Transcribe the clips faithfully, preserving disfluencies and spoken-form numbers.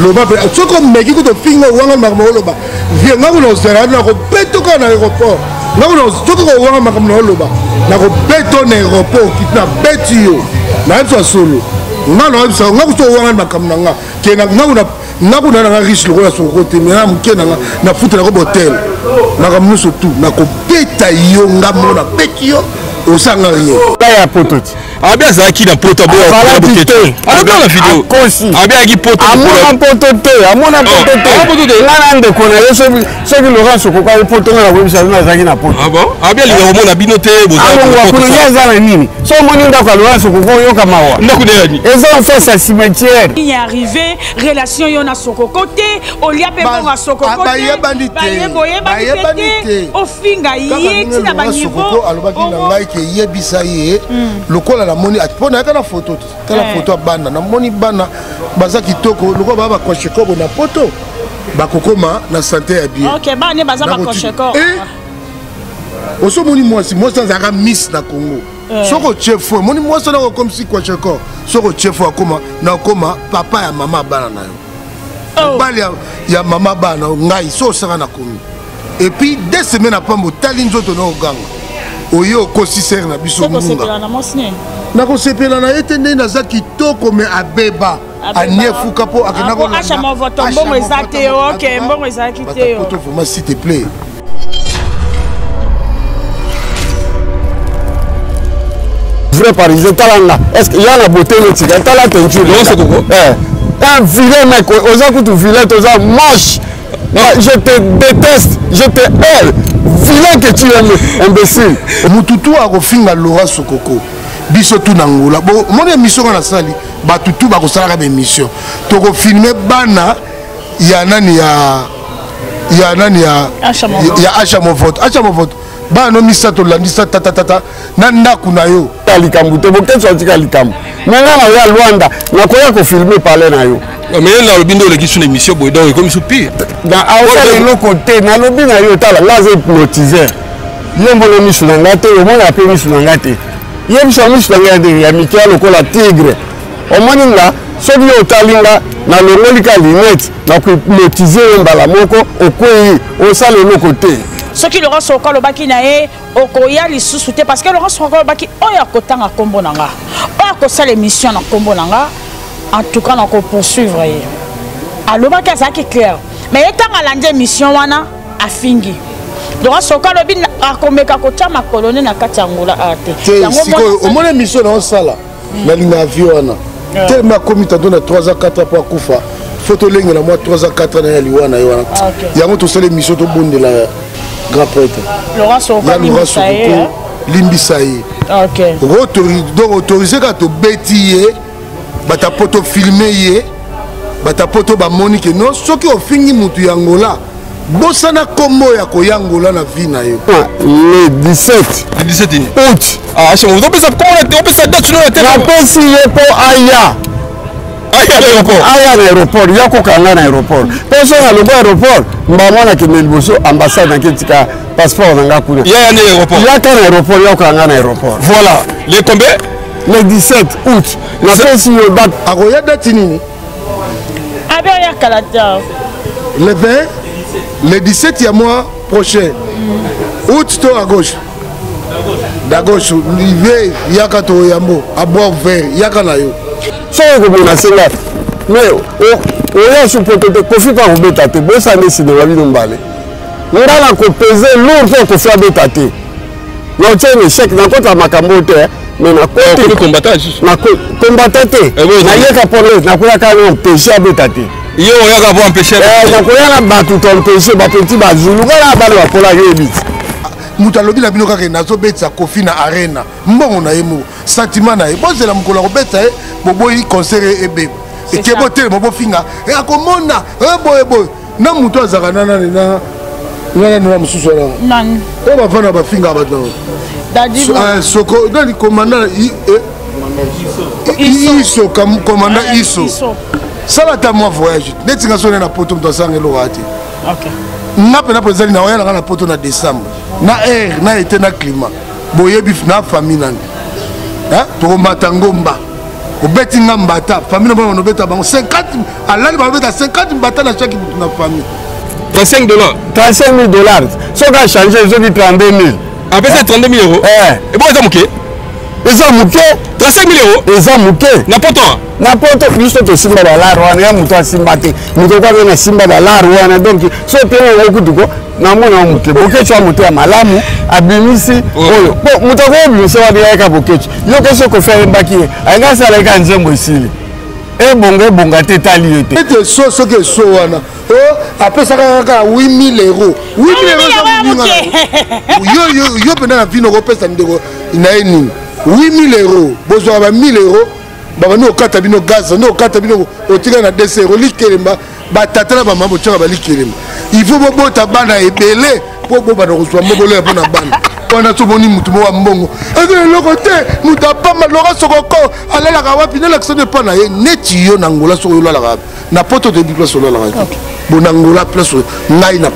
loba pe soko meki kuto fingo wanga makambo loba vienga kuno serana na ko beto ka na aéroport na kuno soko ko wanga makambo loba na ko beto na aéroport kitna betio na mso solo na na mso na kuto wanga makambo nga ke na na na kuno na riche lokola soko te na mke na na futa na ko hotel na kamnu so tout na ko beta yo nga mona betio au sanga rien ya pototi Abia Zaki dans Poto Boy. Alors dans la vidéo. Abia qui Poto. Amona Poto Té, Amona Poto Té. Poto Té. Là on connaît ce ce que Laurent se coca Poto na web ça na Zaki na Poto. Ah bon? Abia le homo na binoté bozo. Ah bon, kunya za nini? So moni nda kwa Laurent se coca yo kama wa. Ndako de ni. Et ça on fait ça cimetière. Il est arrivé relation yo na soko côté, olia pe bon a soko côté. Ba ye bandité. Ba ye boye bandité. O finga yé ti na ba niveau. Alobaki na ngai ke ye bisaye lokola moni atpona kana photo kana photo bana na moni bana bazaki toko loko ba ba kosheko na photo ba kokoma na santé ya bien OK bana baza ba kosheko eh oso moni moi si moi sans aka miss na Congo soko chefo moni moi sona comme si kosheko soko chefo akoma na koma papa ya mama bana nayo bali ya mama bana ngai so saka na komi et puis deux semaines après mo talinzo to no ganga oyo kosiser na biso munga na kosepela na etende na zaki toko me abeba aniefuka po akinako na Acha Movoto mbongo ezate OK mbongo ezaki te yo vraiment s'il te plaît vrai parisien talanga est-ce qu'il y a la beauté neti talanga tenture non c'est quoi eh un vilain mec ozakutu vilain toza moche je te déteste je te hais vilain que tu es imbécile mututu akofinga Laurent Sokoko biso tout na Angola bon mon émission na sali ba tutu ba ko sala ka émission to ko filmer bana ya nani ya ya nani ya ya Acha Movoto Acha Movoto bana misa to landisa tata tata na ndaku na yo likambu to boketo atika likambu na na ya Luanda na ko ya ko filmer parler na yo mais là le bindo le qui sur l'émission boy donc comme soupir dans le long côté na le bina yo tala là c'est hypnotiseur yembo le misu na ngate au moins appelé misu na ngate yembo chamu misu na ngate ya Michael ko la tigre au moins là c'est yo talinga na le lolical lunette na hypnotiseur mbala moko okoyi au ça le long côté ceux qui le rend sur le baki nae okoya li sousouté parce que le rend sur le baki oya ko tanga kombo nanga oya ko ça l'émission na kombo nanga. En tout cas, on peut poursuivre. Alors, c'est clair. Mais étant à la mission, on a fini. Donc, ce cas, on a fait ma colonie na Katyangola. Au moins, la mission est en salle. Mais il y a un avion. Tellement commis, tu as donné trois à quatre pour Koufa. Photo ligne, il y a trois à quatre dans Liwana. Il y a une mission de Bonde de la Grand Prêtre. Laurent Sokoko, Limbisaï. OK. Donc, autorisé à te bêtiller. Bata poto filmé yé bata poto ba monique non soki ofingi mutu ya Angola bosana kombo ya ko ya Angola na vie na yo le dix-sept août ah je vous donne ça comment on peut ça date tu n'as été rappel si yé po aya aya l'aéroport aya l'aéroport ya ko kanga na aéroport penso na logo aéroport mbamwa na kemeliboso ambassade na ketika passeport na ngakuna ya ya l'aéroport ya ka aéroport ya ko kanga na aéroport voilà les combien le dix-sept août la France y bat agoya datinini abeya kalata le vingt le dix-sept ya mois prochain août to à gauche da gauche rive yaka to yambo abo vert yaka na yo so ko bona sela mais o ya supporter de kofi pa ko beta te bosa ne sino wali ndombale ngala ko peser lourd ko fa beta te yo tene chèque na kota makambo te mais na côté combattage na combatté na yeka police na kula ka empêcher abetati yo yaka pour empêcher eh na kula na batu ton empêcher ba petit bazulu kala ba ba pola yebit muta lobi la binoka ke na so betsa kofi na arena mbongo na yemo sentiment na yebo zela mkola ko betsa e boboyi concert ebe et ke botel bobo finga e akomona e boy boy na muto azaka na na na na na mususu na nan ko ba fana ba finga ba do soko dans le commandant iso comme commandant iso ça va ta moi voyage netinga sona na poto to sangelo wati OK na pena président na oyala na poto na décembre na air na été na climat boyebi na famille nani hein to matango mba Au Bettingham Bata, famille on beta cinquante à l'âge on cinquante bata la chaque famille. trente-cinq dollars. trente-cinq mille dollars. Ce qu'on a changé, ils ont dit trente-deux mille. Après ça trente-deux mille euros. Et bon ils ont mouqué. Ils ont mouqué. trente-cinq mille euros. Ils ont mouqué. N'importe quoi. N'importe plus de Simba dans la Rwanda, il y a mouton Simbate. Mouton de Simba dans la Rwanda. Donc, ce qui est beaucoup de go, n'a pas mouqué. Bouquet, tu as mouté à Malamu, à Bimisi. Bon, mouton de Simba dans la Bouquet. Il y a quelque chose qu'on fait un baquet. Un gars, ça regarde un jambon ici. Et bon, bon, gâté, t'as lié. Et ce que ce qu'on a. Après ça, huit mille euros. huit mille euros. Il y a pendant la vie européenne, ça me dit huit mille euros. Besoin de mille euros. Nous avons gaz, nous avons deux cents euros. Il faut que ta bande soit ébélée pour que tu reçoives la bande. On a tout bon, nous le côté, nous pas mal de bon Angola place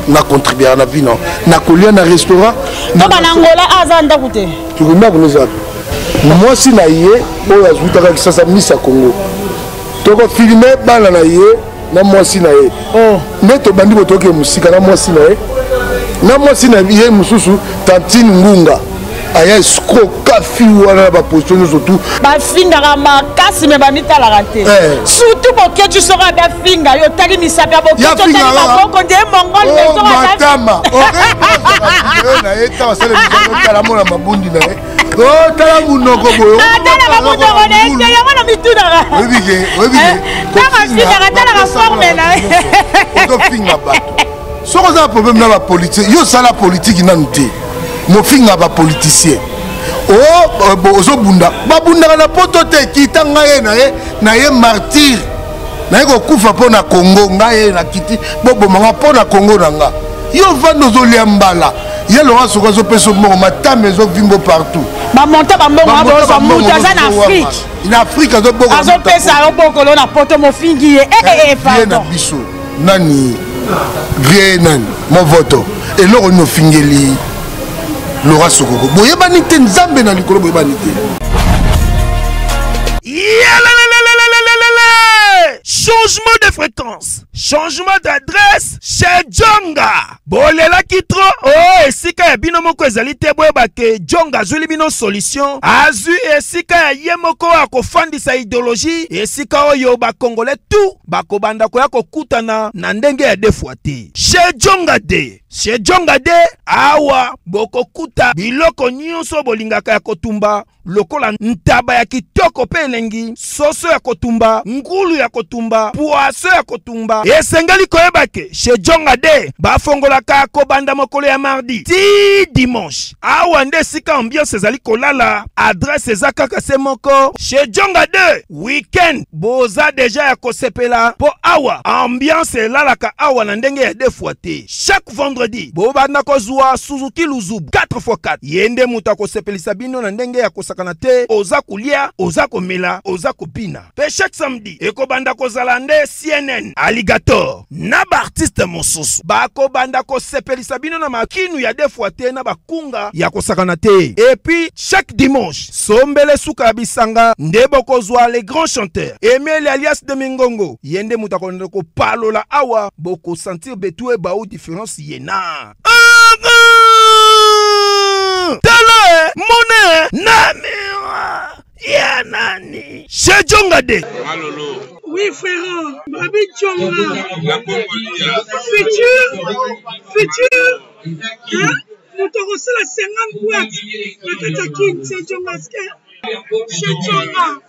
n'a contribué à la vie non n'a collé un restaurant bon Angola azanda coûté tu connais vous les autres moi si naie on a joué avec ça ça Miss Congo tu vas filmer ban la naie na moi si naie mais tu bandi boto que musique na moi si naie na moi si naie mususu tantine ngunga aya sko kafi wana ba posto nous surtout ba finga ma kasi me ba mitala raté surtout pour que tu sera ba finga yo tali misaka ba posto tali ba boko de mongol de so ba tama o na eta sele mi kala mona mabundi na o tala munoko boyo tala munoko ne ya wana mituna ra oui bien oui bien tama finga tala ra forme na do finga ba so ko za problème na ba politique yo sala politique na nté mon fils a politicien. Oh, Bozobunda. Babunda la potote qui t'a engagé naie martyr. Naie go kufa pour na Congo naie na kiti. Bobo mama pour na Congo nanga. Yo vando zoliambala. Yo lora soka zo peso mo mata mezo vimbo partout. Ba monta ba mo ba muta za na Afrique. Na Afrique zo boko. Azo pesa yo boko lo na poto mo fingi e e e pardon. Nani vie nani Movoto. Et loro no fingeli. Laura Sokoko, boye banite nzambe na likolo boye banite. Changement de fréquence, changement d'adresse chez Djonga. Bolela kitro, oh esika ya bino moko ezali te boye bake Djonga azuli bino solution. Azu esika ya ye moko akofandisa idéologie, esika oyo ba Congolais tout bakobanda koya kokutana na ndenge ya defuate. Chez Djonga de Chez Djonga de awa boko kuta biloko nyonso bolingaka ya kotumba lokola ntaba ya kitoko penengi soso ya kotumba ngulu ya kotumba poaso ya kotumba esengeli koyebake Chez Djonga de bafongolaka kobanda mokolo ya mardi ti dimanche awa nde sika ambiance ezali kolala adresse eza kaka se moko Chez Djonga de weekend boza deja ya kosepela po awa ambiance elalaka awa na ndenge ya defuate chaque vendredi Vendredi, Bobana Kozua, Suzuki Luzub, quatre fois quatre. Yende Moutako Sepelisabino, Nandenge ya Kosakanate, Ozako Lia, Ozako Mela, Ozako Pina. Pe chaque samedi, Eko Banda Kozalande, C N N, Alligator, Naba Artiste Monsus, Bako Banda Kosepelisabino, Namakinu, Yade Fouate, Naba Kunga, Yakosakanate. Et puis, chaque dimanche, Sombele Soukabisanga, Ndebo Kozua, les grands chanteurs, Emile alias de Mingongo, Yende Moutako Ndoko Palola Awa, Boko Sentir Betoué Baou Différence Yen. Na tele mone na miwa ya nani Chez Djonga de alolo oui frère babi Djonga futur futur hein nous te recevons cinquante boîtes la tatakine Chez Djonga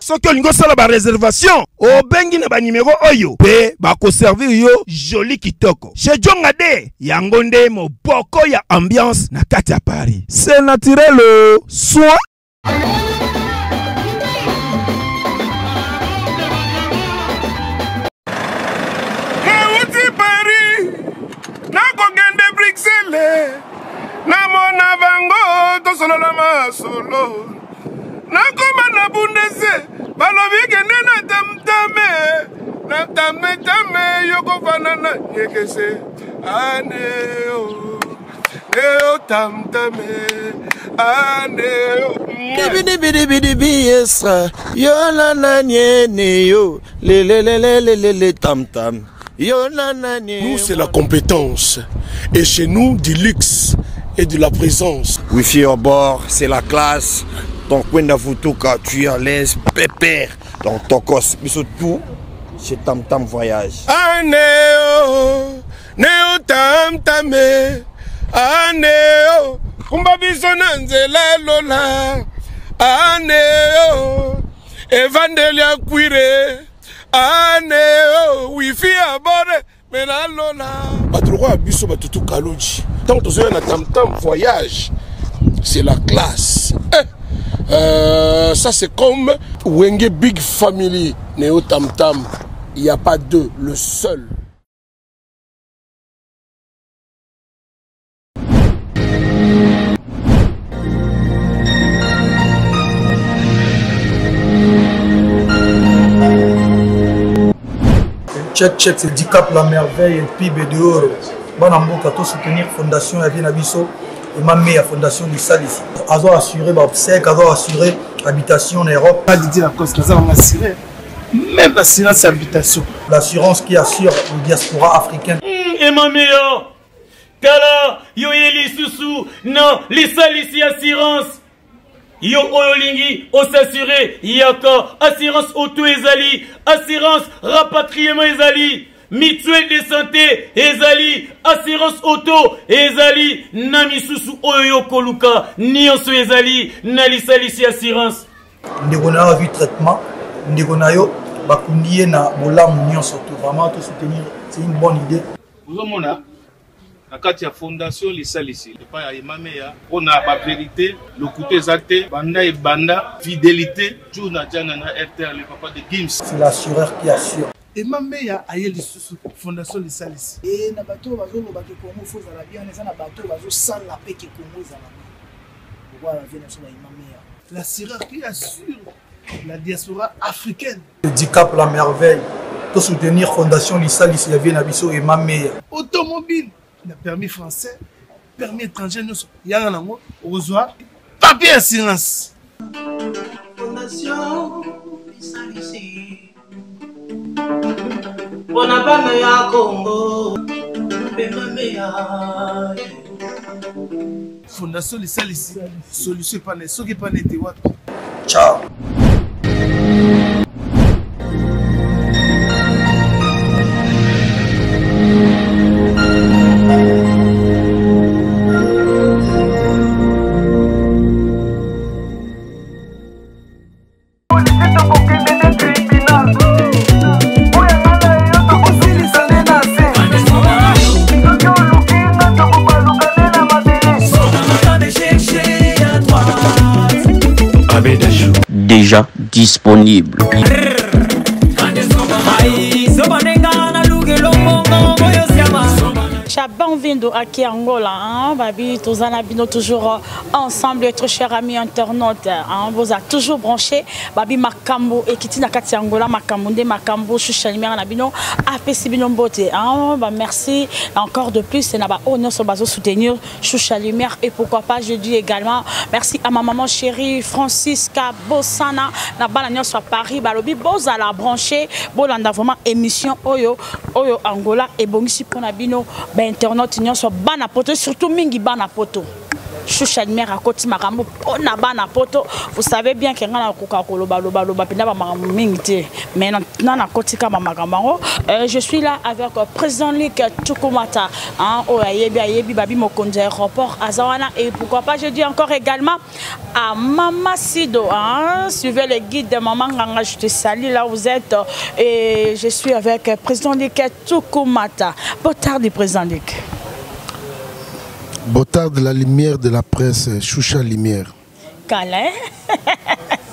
so que lingo sala ba réservation o bengi na ba numéro oyo pe ba ko servir yo joli kitoko Chez Djonga de yango nde mo boko ya ambiance na kati ya Paris c'est naturel le soin Heuti Paris na ko gende Bruxelles na mona bango to solo la masolo Nakoma na bundese balobi kende na tamtame na tamtame yoko fanana yekese ane o Neo tam tam aneo bidi bidi bidi biesra yo la la neo le le le le le tam tam yo la la neo. Nous c'est la compétence et chez nous du luxe et de la présence. Wifi au bord, c'est la classe. Donc quand tu es à l'aise pépère dans ton cos mais surtout c'est tam tam voyage. Aneo neo tam tam Aneo, kumbabisonanze la lola. Aneo, evandelia kuire. Aneo, wifi abore, mena lola. Patrouille abuso batutu kaluji. Tant aux yeux na tam tam voyage, c'est la classe. Eh, euh, ça c'est comme Wenge Big Family, Neo Tam Tam. Il n'y a pas deux, le seul. Check, check, c'est Dicap la merveille et P I B de Oro. Bon amour, à soutenir la fondation Avien Abisso et ma meilleure fondation du Salif. Azo assuré, obsèque, azo assuré, habitation en Europe. Pas l'idée la cause, nous avons assuré, même l'assurance habitation. L'assurance qui assure le diaspora africain. Et ma meilleure, Kala, yo yeli sousou, non, les Salisi assurance. Yo Oyolingi, on s'assurer, Yaka, assurance auto Ezali, assurance rapatriement Ezali, mutuelle de santé Ezali, assurance auto Ezali, Namisusu Oyo Koluka, Nionso Ezali, Nalisa Lissi assurance. Ndegonayo vu traitement, Ndegonayo, Bakundiye na Molam Nionso, vraiment tout soutenir, c'est une bonne idée. Vous avez la carte de fondation Lissa Lissi. On a la vérité, le côté exacté, banda et banda, fidélité, tout n'a déjà R T R, le papa de Gims. C'est l'assureur qui assure. Et ma mère a eu la fondation Lissa Lissi. Et na bateau bazo le bateau Congo faut la bien, na bateau bazo sans la paix que Congo ça la. Voilà la nation de ma mère. L'assureur qui assure la diaspora africaine. Le handicap la merveille. Pour soutenir fondation Lissa Lissi, Avien Abisso et ma mère. Automobile. Le permis français, le permis étranger, nous sommes là, au soir, papier assurance. Fondation, ici. On n'a pas meilleur Congo, mais meilleur. Fondation, ici. Solution, pas les solutions, pas les témoins. Ciao. Déjà disponible. Chaban Vindo aki Angola, hein, baby, tous en toujours ensemble, être chers amis internautes, hein, vous a toujours branché, baby Makambo et Kitina Kati Angola, Makambo, Makambo, Chouchalimia, Nabino, Apesibino Mbote, hein, bah merci encore de plus, c'est là-bas, oh non, sur baso soutenir Chouchalimia et pourquoi pas, je dis également merci à ma maman chérie, Francisca Bossana, là-bas, la sur Paris, Balobi, Boza la branché, Bolanda, vraiment émission, Oyo, Oyo Angola et Bongissi Ponabino. Internautes union soit ban à poto, surtout mingi ban à poto. Choucha de mer à côté marambo, on a ban à poto. Vous savez bien qu'il y a un coca-cola, baloba, baloba, pina, marambo, mingité. Mais non, à côté comme marambo. Je suis là avec le président Luc Tukumata. Hein, oh, yebi, yebi, babi, mokonde, aéroport, Azawana. Et pourquoi pas, je dis encore également à Mama Sido. Hein, suivez le guide de Maman Ranga, je te salue là où vous êtes. Et je suis avec le président Luc Tukumata. Beau tard du président Luc. Botard de la lumière de la presse, Choucha Lumière. Calais.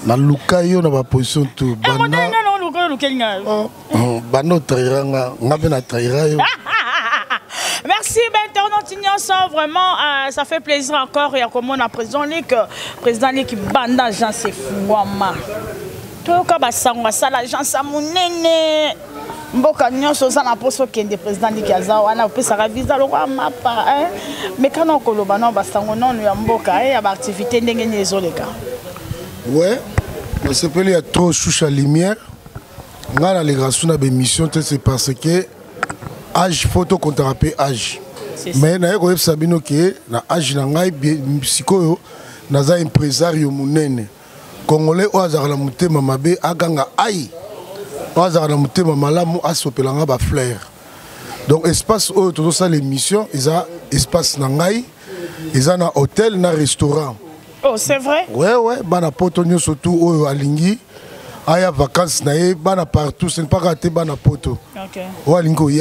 La Lucayo n'a pas position tout. Non, non, non, non, non, non, non, non, merci, internaute, vraiment, euh, ça fait plaisir encore. Il y a comme on a président Lick, président Lick, Banda, Jean, c'est fou, Wama. Tout comme ça, on va ça, la Jean, ça, mon néné. Oui, on s'appelle à trop chouche à lumière. L'allégation de la mission, c'est parce que l'âge photo qu'on t'a appelé âge. Mais on a sabi que l'âge n'a pas été psycho, n'a pas été impresario mounene. Congolais, on a la mouté mamabé, aganga aïe. On a la mouté mamalamu, a sopelanga ba flair. Donc, espace où tout ça, les missions, ils ont espace nangai, ils ont un hôtel, un restaurant. Oh, c'est vrai? Ouais, ouais, bah, na potonio surtout au Alingi. Il y a des vacances partout, ce n'est pas raté dans la poto. Il y a des vacances, il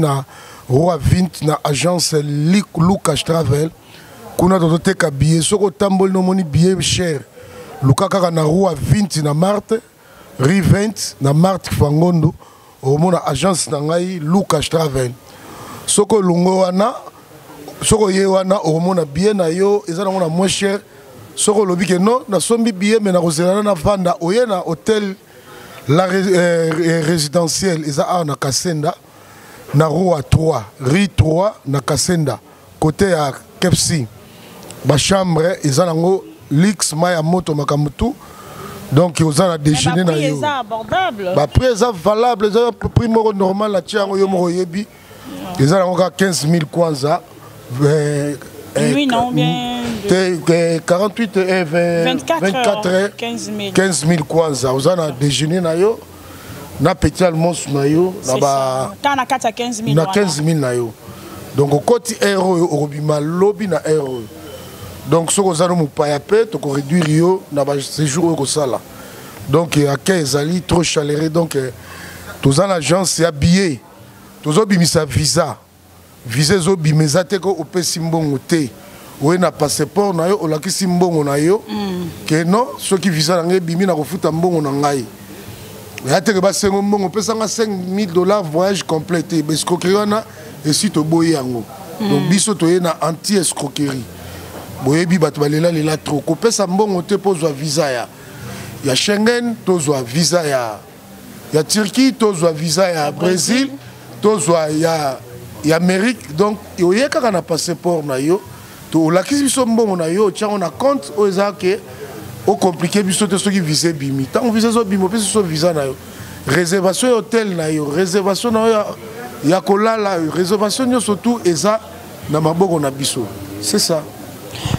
y a des agence Lucas Travel. Il y a des billets, des billets chers. Il y a des vingt Rivent, na Marte Fangondo, agence Lucas Travel. Soko Lungoana, soko Yewana, des billets moins chers. Si on a dit non, on a mis billet, mais on a vanda au hôtel résidentiel. Ils ont na Kassenda, na Rua trois, Ri trois, na Kassenda, côté à K F C. Ma chambre, ils ont Lix, Maya Moto, Makamutu. Donc ils ont déjeuné na yo. Bah prix est valable, ils ont prix normal la tiens au Yomo Yebi. Ils ont quinze mille kwanza. Oui, non, bien. quarante-huit et vingt-quatre, quinze mille kwanza. Vous avez déjeuné, vous avez petit almos, vous avez quinze mille. Donc, au côté héros, au lobby, na héros. Donc, si vous avez un peu de réduire, vous avez séjour au sala. Donc, il y a quinze ali trop chaleureux. Donc, tous en agence, c'est habillé. Tous en bimis visa. Visa, ils ont bimis à teko au pessimbon au thé. Oui, na passeport na yo olakisi mbongo na yo que non ceux qui visent na bimi na kofuta mbongo na ngai ya te ba sengo mbongo pesa nga cinq mille dollars voyage complété escroquerie wana et si to boyi yango donc biso to yena anti escroquerie boyebi bato balela lela trop ko pesa mbongo te pozwa visa ya ya Schengen tozwa visa ya ya Turquie tozwa visa ya Brésil tozwa ya ya Amérique donc yoyeka na passeport na yo. La question est on a compte aux actes au compliqué puisque ceux qui visent bimi tant on vise aux bimi parce que sont visés na réservation hôtel na yo réservation na ya kola la réservation yo surtout eza na maboko na biso c'est ça.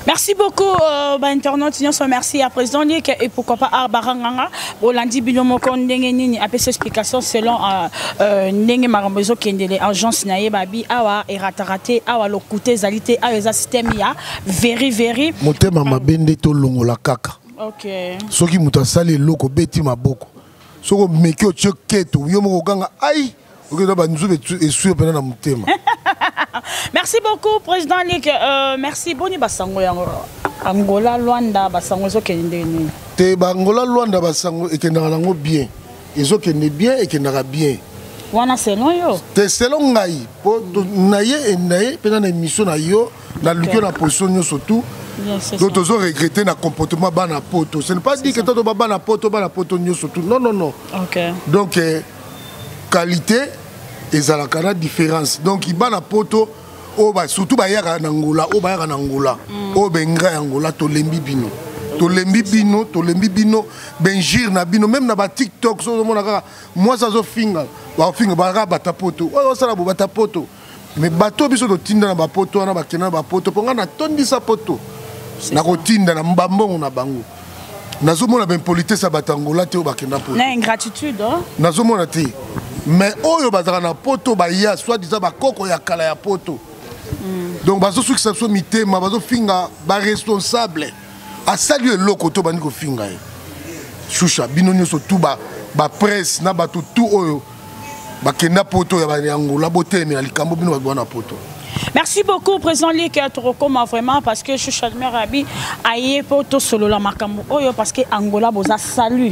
Merci beaucoup, euh, bah, internautes. Nous sommes merci à président Nick et pourquoi pas à Baranganga. Au lundi, Binomoko Ndengenini a fait cette explication selon Ndenge Marambezo qui est l'agence Naye Babi, Awa et Ratarate, Awa Lokute, Zalité, Awa et Asistemia. Very, very. Moté Mama Bendeto Longo la Kaka. Ok. Ce qui m'a salé Loko Beti Maboko. Ce qui m'a dit que Keto, Yomo Ganga, aïe. Merci beaucoup, président Nick. Euh, merci. Boni basango yango. Angola, Luanda, basango zo kende ni. Te Angola, Luanda, basango et kenda lango bien. Ezo kende bien et kenda bien. Wana selon yo. Te selon ngai. Po naie et naie pendant l'émission na yo na luki na position yo surtout. Donc ils ont regretté le comportement ban na poto. Ce n'est pas dit que toi tu ban na poto ban na poto yo surtout. Non non non. OK. Donc qualité et ça la canne différence donc il bat la poto au bas surtout bah hier en Angola au bas en Angola au Benga Angola tolembi bino tolembi bino tolembi bino benjir na bino même na ba TikTok sur le monde moi ça zo finga ba finga ba ba tapoto oh ça la ba tapoto mais bateau biso to tinda na ba poto na ba kena ba poto ponga na tondi sa poto na ko tinda na mbambo na bango na zo mona ben politesse ba Angola te o ba kena poto na ingratitude na zo mona te. Mais oyo bazana poto baya soit disant ba koko ya kala ya poto. Donc bazo succession mitema bazo finga ba responsable a saluer lokoto ba niko finga. Choucha binonyo so tout ba ba presse na ba tout oyo ba kenda poto ya ba Angola botemi na likambo bino ba bwana poto. Merci beaucoup, président Lick Torokoma, vraiment, parce que Chouchadmer Rabi aye poto solo la makambo oyo parce que Angola boza salut.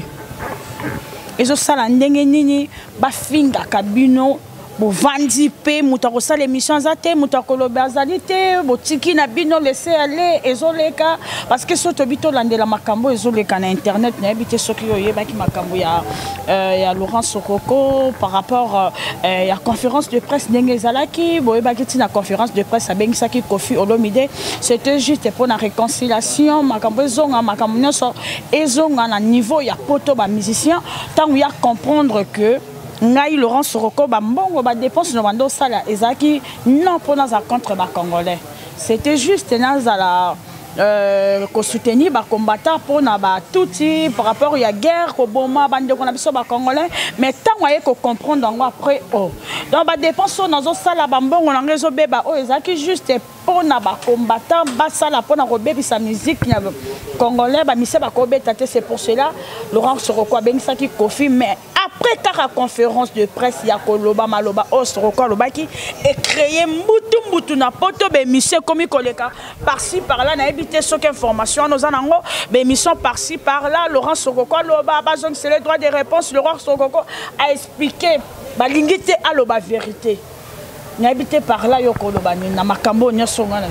Ils ont salé n'engeni ni bafinga kabino Vandipé, moutako sa l'émission zate, moutako l'obéazalité, botiki na bino laissez aller, ezoleka. Parce que soto bito lande la makambo ezoleka na internet, na habite soki yoye baki makambo ya ya Laurent Sokoko par rapport ya conférence de presse ndenge zalaki, boye baki tina conférence de presse abengisa ki Kofi Olomide, c'était juste pour la réconciliation, makambo ezonga, makambo nyonso ezonga na niveau ya poto ba musicien, tant ou ya comprendre que Ngai Laurent Sokoko ba mbongo ba dépense no bando sala ezaki non pona za contre ba congolais. C'était juste nazala euh ko soutenir ba combattant pona ba touti par rapport ya guerre ko boma bande ko na biso ba congolais mais tant waye ko comprendre ngo après oh. Donc ba dépense na zo sala ba mbongo na ngezo beba oh ezaki juste pona ba combattant ba sala pona ko bebi sa musique ya congolais ba mise ba ko beta te. C'est pour cela Laurent Sokoko ben ça qui Kofi mais après la conférence de presse, il y a Koloba, Maloba, Osro, Koloba qui est créé Moutou Moutou na poto bémissé comme Koleka. Par-ci, par-là, n'a évité cette information. Nous en avons bémissons par-ci, par-là. Laurent Sokoko, Loba, Bazong, c'est le droit de réponse. Laurent Sokoko a expliqué Balingité à Loba vérité. N'a évité par-là, Yokoloba, n'a makambo, n'a son gars.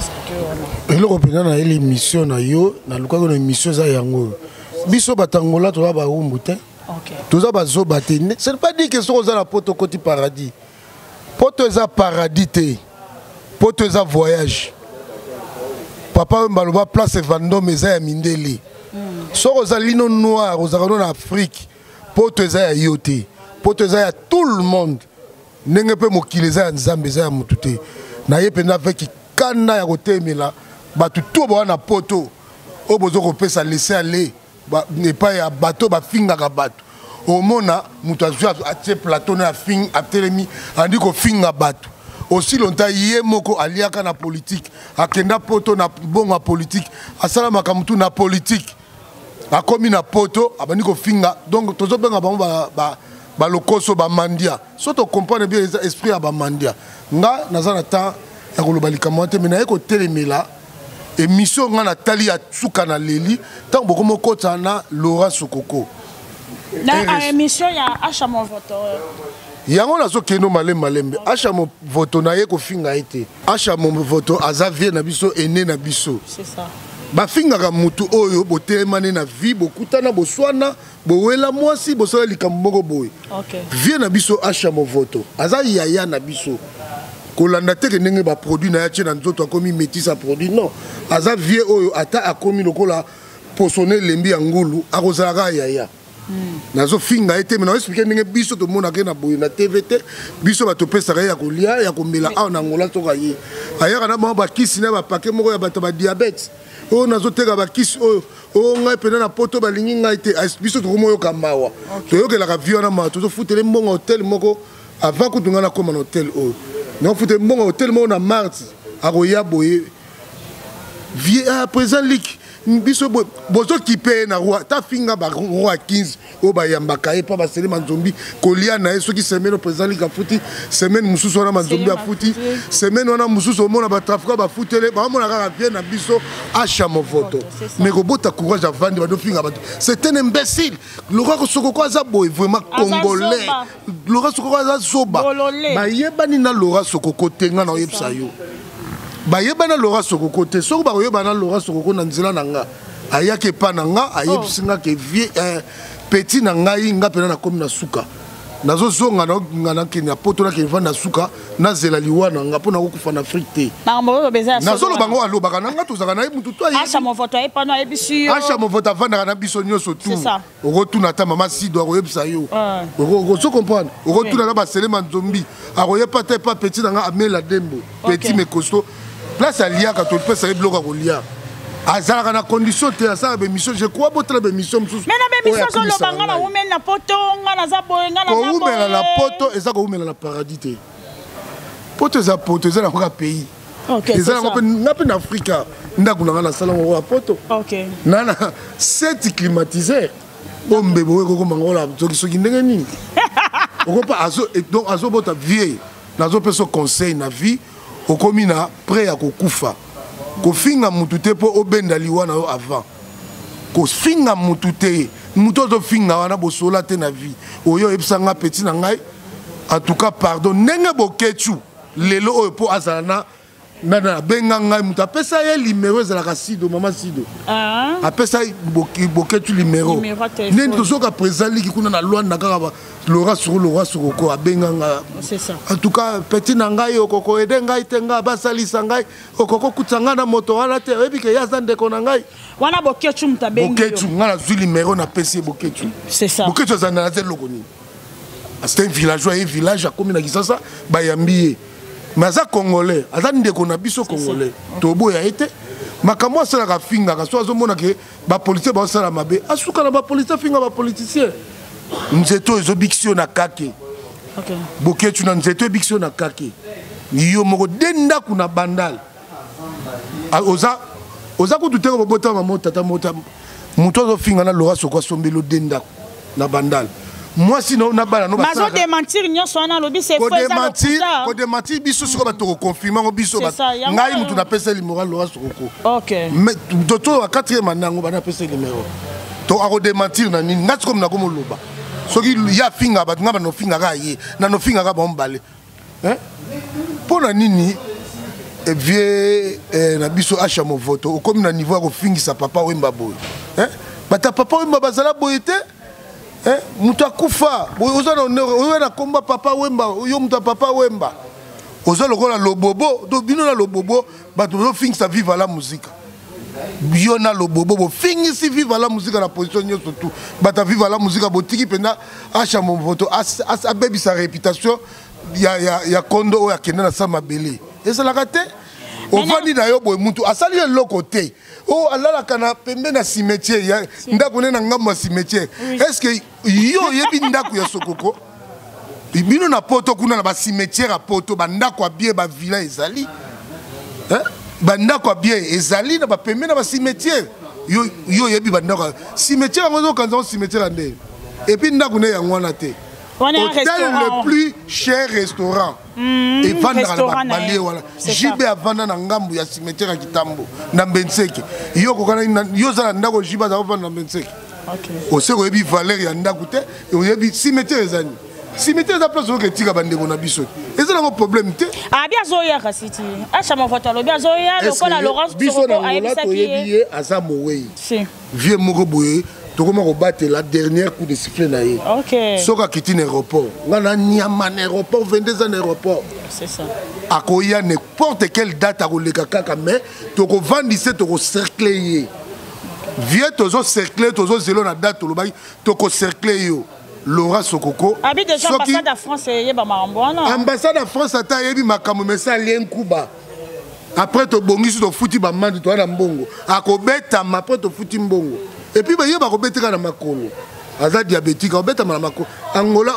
Le représentant a l'émission, n'a yo, n'a le cas de l'émission, ça y a un Bisso Batangola, tu vas voir où moutin. Tout ça, c'est pas dit que ce qu'on a la porte au côté paradis. Porte à paradis, porte à voyage. Papa Mbaloba place Vendôme et à Mindeli. Ce qu'on a lino noir, on a en Afrique, porte à Yoté, porte à tout le monde. N'est-ce pas moi qui les a en Zambé, à Moutouté. N'ayez pas avec Kana Yoté, mais là, tout le monde a porte au besoin de se laisser aller. N'est pas un bateau, un fin à bateau. Au monde, nous avons un plateau, un fin à télémi, on dit qu'on fin à bateau. Aussi longtemps, il y a moko aliaka na politique, à Kenda Poto na bon à politique, à Salamakamutu na politique, à Komina Poto, à Baniko Finga. Donc, tout ça, ben à Bamba, bah le coso, bah Mandia. Soit on comprend bien les esprits à Bamandia. Nga, Nazanata, à Golobalikamante, mais n'a écouté les mélas. Émission on a tali à Tsukana Leli tant beaucoup mon côté on a Laurent Sokoko dans émission il y a Acha Movoto il y a on a zo keno malem malem Acha Movoto na yeko finga été Acha Movoto azavie na biso ene na biso c'est ça ba finga ka mutu oyo botemane na vie bokutana boswana bowela mwasi bosala likamboko boye OK vie na biso Acha Movoto azali yaya na biso. Kolanda te nenge ba produit na yati na nzoto akomi métis a produit non aza vie oyo ata akomi lokola posonner lembi angulu akozalaka yaya nazo finga ete mais na expliquer nenge biso to mona ke na boye na T V T biso ba to pesa ka ya kolia ya komela a na Angola to ka ye ayaka na ba kisi na ba paquet moko ya bato ba diabète o nazo teka ba kisi oyo o ngai pena na poto ba lingi ngai te biso to komo yo kamawa to yo ke la ka viona ma to futele mbongo hotel moko avant ko tunga na koma hotel oyo. Non, vous êtes bon, tellement on a marre. Aroya boye. Vieux à présent, Lick. Biso bozo qui paye na roi. Ta finga ba roi quinze. O ba yambakaye, pas basele manzombi. Kolia na e, ceux qui semaine au présent, Lick a fouti. Semaine moussous on a manzombi a fouti. Semaine on a moussous au monde a trafra ba foutele. Ba mon ara vient na biso Acha Movoto. Mais robot ta courage à vendre ba finga ba. C'est un imbécile. Laurent Sokoko za boy vraiment congolais. Laurent Sokoko za zoba. Ba yebani na Laurent Sokoko tenga na yeb sayo. Bayebana Laurent Sokoko te so ba yebana Laurent Sokoko na nzela nanga ayake pa nanga ayebisinga ke vie petit nanga inga pena na komina suka nazo zonga na ngana ke na poto na ke vanda suka na zela liwana nga pona okufa na frite na mbo beza nazo lo bango alo baka nanga tozaka na mutu to ayi Acha Movoto e pa na ebisiyo Acha Movoto vanda na biso nyoso tu o retourna ta mama si do oyebisa yo o so comprendre o retourna na ba selema nzombi a royepa te pa petit nanga amela dembo petit me costo. Place à l'I A, quand on peut s'arrêter à l'I A. Azar a la condition de la salle de mission, je crois que la mission. Mais la mission, c'est la mission. La poto, la zabo, la poto, la poto, et ça, on met la paradité. Poto, ça, poto, ça, on a un pays. Et ça, on a un Afrique. On a la salle, on a un poto. On a sept climatiseurs. On a un bébé, on a un bébé, on a un bébé. Donc, on a un vieil. On a un conseil, on a vie. Okomina prêt à kokufa ko finga mutute po obenda liwana avant ko finga mutute mutozo finga wana bosola te na vie oyo epsanga petit na ngai En tout cas, pardon, n'enga boketu lelo oyo po azalana nana benga ngai muta pesa ye numéro za la racide maman sido. Ah. Apesa boketu numéro. Nen tozoka présent li kuna na loi na kaka Laura sur Laura sur ko benga nga. C'est ça. En tout cas, petit nangai okoko ede ngai tenga basali sangai okoko kutsanga na moto wala te ebi ke yazande kona ngai. Wana boketu muta benga. Boketu ngala zui numéro na pesa boketu. C'est ça. Boketu za na te lokoni. C'est un villageois, un village à combien de gens Bayambié. Mais les Congolais, les Congolais, Tobo a été. Mais quand moi, c'est la finga, soit les policiers sont là, les policiers sont les policiers. Nous sommes bixio na kake. Boketu na nzeto bixio na kake. Yo moko denda kuna bandal. Oza, oza ko tutera bobota mama tata mota. Muto zo finga na lora sokwa sombelo denda na bandal. Moi, sinon, on a pas la nouvelle. Mais on démentir, on s'en a lobby, c'est quoi ça? On démentir, on biso sur le confinement, on biso. Naïm, on appelle ça l'immoral, Laura Soko. Ok. Mais d'autres, à quatrième année, on appelle ça l'immoral. Donc, on démentir, on a mis Nats comme la Gomoloba. Ce qui y a fin à battre, on a nos fins à railler, on a nos fins à rabambale. Pour la Nini, et vieux, on a biso Acha Movoto, comme on a niveau au fin qui sa papa ou Mbaboy. Mais ta papa ou Mbabazala boyete? Eh, muta kufa, ozana ozana komba papa wemba, yo muta papa wemba. Ozana lokola lobobo, do bino na lobobo, bato bo fingisa viva la musique. Bio na lobobo bo fingisi viva la musique na position nyo surtout. Bata viva la musique botiki pena Acha Movoto, as as baby sa réputation ya ya ya kondo o ya kenda na sama beli. Esa la kate ovandi na yo boy mutu asali le côté. Oh, Allah la kana pembe na cimetière. Ndako ne na ngamba cimetière. Est-ce que yo yebi ndako ya sokoko? Bino na poto kuna na ba cimetière a poto ba ndako bien ba villa ezali. Hein? Ba ndako bien ezali na ba pembe na ba cimetière. Yo yo yebi ba ndako cimetière ngozo kanzo cimetière ndé. Et puis ndako ne ya ngwana te. Hôtel le plus cher restaurant. Mmh, et vendre à Malé, voilà. Jibe à vendre dans Ngambo, il y a cimetière à Kitambo, dans Benseke. Il y a un Ndako Jiba à vendre dans Benseke. Au Sego, il y a Valérie à Ndakouté, et il y a un cimetière. Cimetière, c'est la place où il y a un cimetière. Et c'est un problème. Ah, bien, Zoya, Rassiti. Ah, ça m'a fait à l'objet. Zoya, le col à Laurence, il y a un cimetière. Vieux Moroboué. La dernière coup de sifflet. Ok. Soka quitte un aéroport. On a un aéroport, vingt-deux ans aéroport. C'est ça. À quoi il y a n'importe quelle date à rouler caca, mais tu revendices, tu recercles. Viens, tu recercles, tu recercles la date, tu recercles. Laura Sokoko. Habite déjà l'ambassade de France et Yéba Marambouana. Ambassade de France, tu as Yébi Makamomessa, Lien Kuba. Après, tu as bongi sur ton foutu, tu as mandu, tu as mbongo. À quoi tu as après ton foutu mbongo. Et puis, il y a des makolo. Aza diabétique, on bête à makolo. Angola,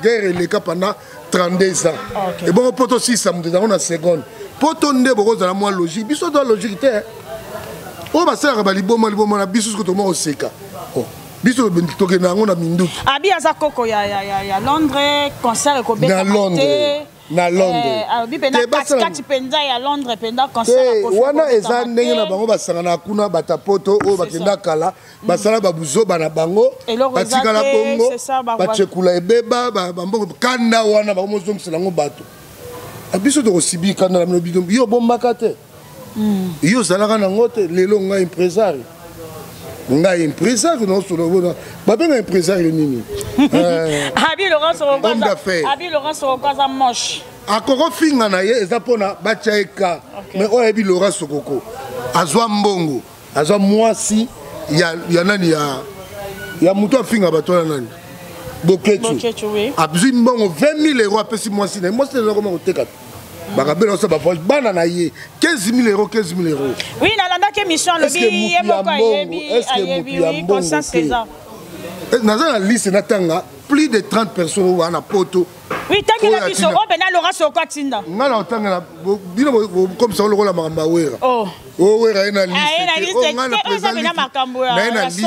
guerre et les pendant trente-deux ans. Et bon, on peut aussi ça me donne une seconde. Pour tourner, on a moins logique. Bisous dans la logique. On va se faire un bon moment, on a bisous que tout le monde sait. Bisous, on a mis doute. Abi Azakoko, il y a Londres, concert et Kobe. Dans Londres. Na Londres. Abi Penda, Katikati Penda, il y a Londres, Penda, concert et Kobe. Wana Ezandé, il y a Basana Kuna, Batapoto, Bakenda Kala. Basala babuzo banabango batika la bongo bachekula ebeba bambo kanda wana bamozong selango bato abiso to sibi kanda la mobidom yo bombaka te yo zalaka nango te lelo nga impresario nga impresario no solo bona babenga impresario nini Abi Laurence Rokoza Abi Laurence Rokoza moche akoko finga na ye ezapona bachaika mais o Abi Laurence Sokoko azwa mbongo azwa mwasi. Il y a il y a nani il y a muto finga batola nani boketu boketu oui abzin bon vingt mille euros apesi moi si moi c'est comment on teka bakabela ça ba voice bana na ye quinze mille euros quinze mille euros oui na landa ke mission le bi yemoko yebi yebi oui conscience c'est ça na za la liste na tanga plus de trente personnes wana poto oui tangi na biso o bena Laura Soko tinda ngala otanga na bino comme ça lokola makamba wera oh oh wera ina liste oh ngala présenter na makambo ya na liste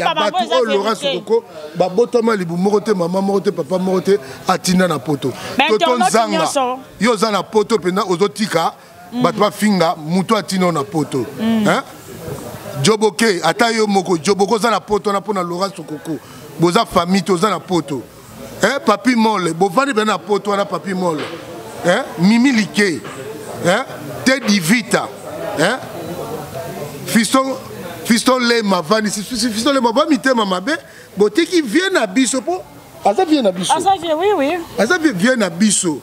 ya bato Laura Soko ba botama libu morote mama morote papa morote atina na poto toto nzanga yo za na poto pena ozotika bato ba finga muto atina na poto hein joboke atayo moko joboko za na poto na pona Laura Soko boza famille toza na poto. hein, papi molle, bovani ben a poto na papi molle, hein, Mimi Liké, hein, Teddy Vita, hein, fiston, fiston les mavani, fiston les mavani, mité mamabe, boté qui vient à biso po, asa vient à biso, asa vient, oui oui, asa vient à biso.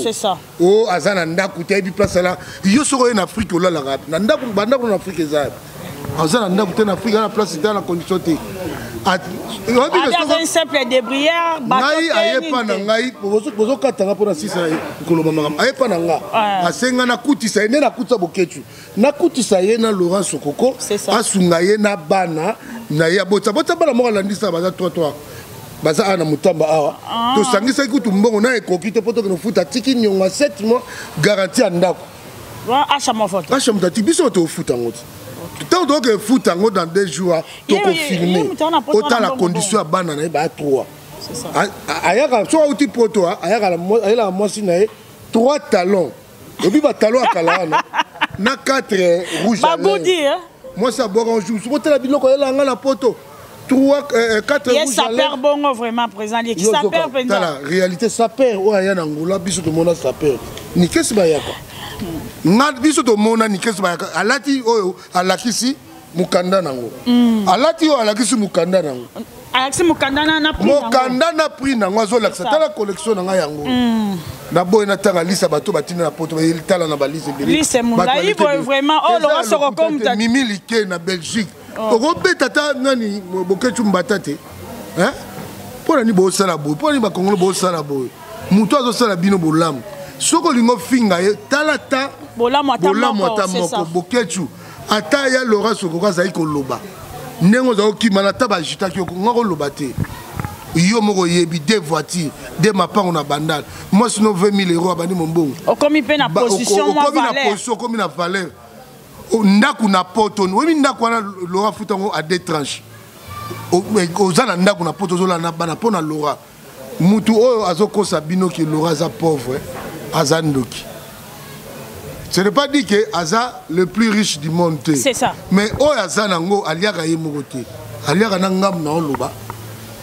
C'est ça. Oh, Azan Nanda Koutei, puis place là. Yo sera en Afrique ou là l'arabe. Nanda pour Banda pour l'Afrique les arabes. Azan Nanda Koutei en Afrique à la place dans la condition. Ah, c'est un simple débrière. Naï aye pas nangai. Pour vous pour vous quatre ans pour la six ans. Kolomamam aye pas nanga. Asenga na kuti sa yena na kuti sa boketu. Na kuti sa yena Laurent Sokoko. C'est ça. Asungaye na bana na ya bota bota bana mo landi sa baza trois trois. Baza ana mutamba awa to sangisa ikutu mbongo na ekokite poto ko futa tiki nyonga sept mois garantie andako wa Acha Movoto Acha Movoto biso to futa ngoti tant donc futa ngoti dans deux jours to ko filmer autant la condition bana na ba trois c'est ça ayaka so outil poto ayaka la la mosi na trois talons obi ba talon akala na na quatre rouge ba goudi hein moi ça boire un jour so tela biloko la nga la poto trois, quatre yes, ça perd bon vraiment présent. Il ça perd pendant. La réalité ça perd. Oh ya Angola biso to mona ça perd. Ni qu'est-ce bayaka. Ngat biso to mona ni qu'est-ce bayaka. Alati oyo alakisi mukanda nango. Alati oyo alakisi mukanda nango. Alakisi mukanda na na prix. Mukanda na prix nango azolakisa tala collection nanga yango. Na boy na tanga lisa bato batina na poto il tala na balise bele. Lisa mon laï vraiment oh le rasoro comme ta Mimi Liké na Belgique. Robé tata nani boketu mbatate hein pona ni bo sala bo pona ni bakongolo bo sala bo muto azo sala bino bolamu soko lingo finga ye talata bolamu atamoko boketu ata ya Laurent Sokoko za iko loba nengo za okimana ta ba jita ki ngoko loba te yo moko yebi deux voitures deux mapango na bandal moi sinon vingt mille euros abani mombongo okomi pe na position moi valeur okomi na position okomi na valeur. Ndaku na poto oui ndaku na Laurent futango à deux tranches ozana ndaku na poto zola na bana pona Laurent mutu oyo azokosa bino ki Laurent za pauvre azandoki ce n'est pas dit que aza le plus riche du monde c'est ça mais oyo azana ngo aliaka yemokote aliaka na ngam na oloba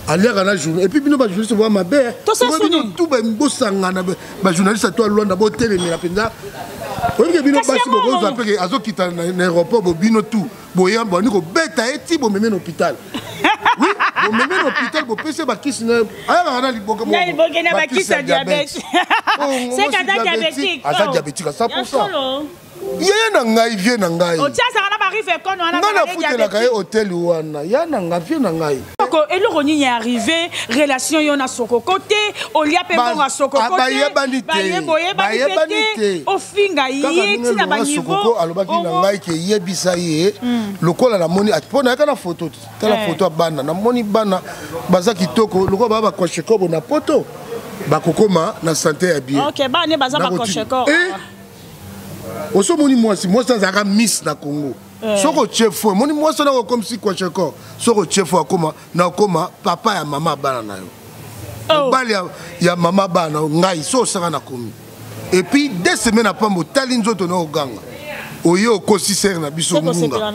aliaka na jour et puis bino ba journaliste voir ma belle tout ba mbosanga na ba journaliste toi Luanda bo télé mais la penza. Parce que bino basi bokoza peke azokita na aéroport bobino tout boyamba niko beta eti bomeme na hôpital. Oui, bomeme na hôpital bo pese bakisi na ayaba na liboka mo. Na liboka na bakisi ya diabète. C'est ka diabétique. Asa diabétique cent pour cent. Yeye na ngai vie na ngai. O tiasa kana ba rive kono ana na diabète. Na futa na hôtel wana. Ya na ngai na ngai. Et le Ronin est arrivé, relation Yona Sokokote, Olia Pembo à Sokokote, Baye Banité, Ofinga, Yé, Tina Baniko, Alobaki Nangaïke, Yé Bisaye, le col à la monnaie, à Pona, à la photo, à la photo à Bana, la monnaie Bana, Bazaki Toko, le Robaba Kocheko, na poto, Bakokoma, na santé à bien. Ok, Bane Bazaba Kocheko. Au sommet, moi, si moi, ça a mis na Congo. Soko chefo, moni mwaso na comme si kwa cheko. Soko chefo akoma na akoma papa ya mama bana na yo. Bali ya mama bana ngai so sanga na komi. Et puis deux semaines après motali nzoto na oganga. Oyo okosisere na biso munga.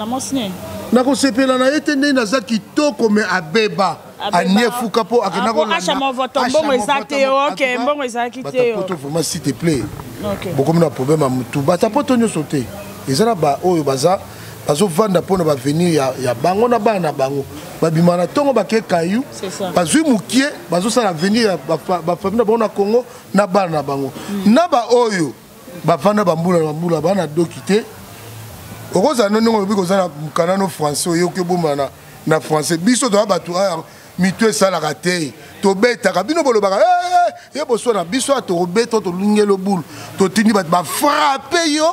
Na kosepela na ete ndei na za kitoko me abeba. Aniefuka po akena ko. Acha Movoto mbongo ezate yo, OK, mbongo ezaki te yo. Poto vraiment s'il te plaît. OK. Beaucoup na problème mutu. Bata poto nyo sauter. Ezana ba oyo baza bazo vanda pona ba venir ya ya bango na bana bango ba bimana tongo ba kekayu bazui mukie bazo sala venir ba famina ba na Congo na bana na bango na ba oyo ba vanda ba mbula ba mbula bana dokite okoza nonongo biko za na kanano français oyo ke bomana na français biso do ba tu mitwe sala kate to beta kabino bolobaka eh yeboso na biso to robeto to lungelo boule to tini ba ba frapper yo.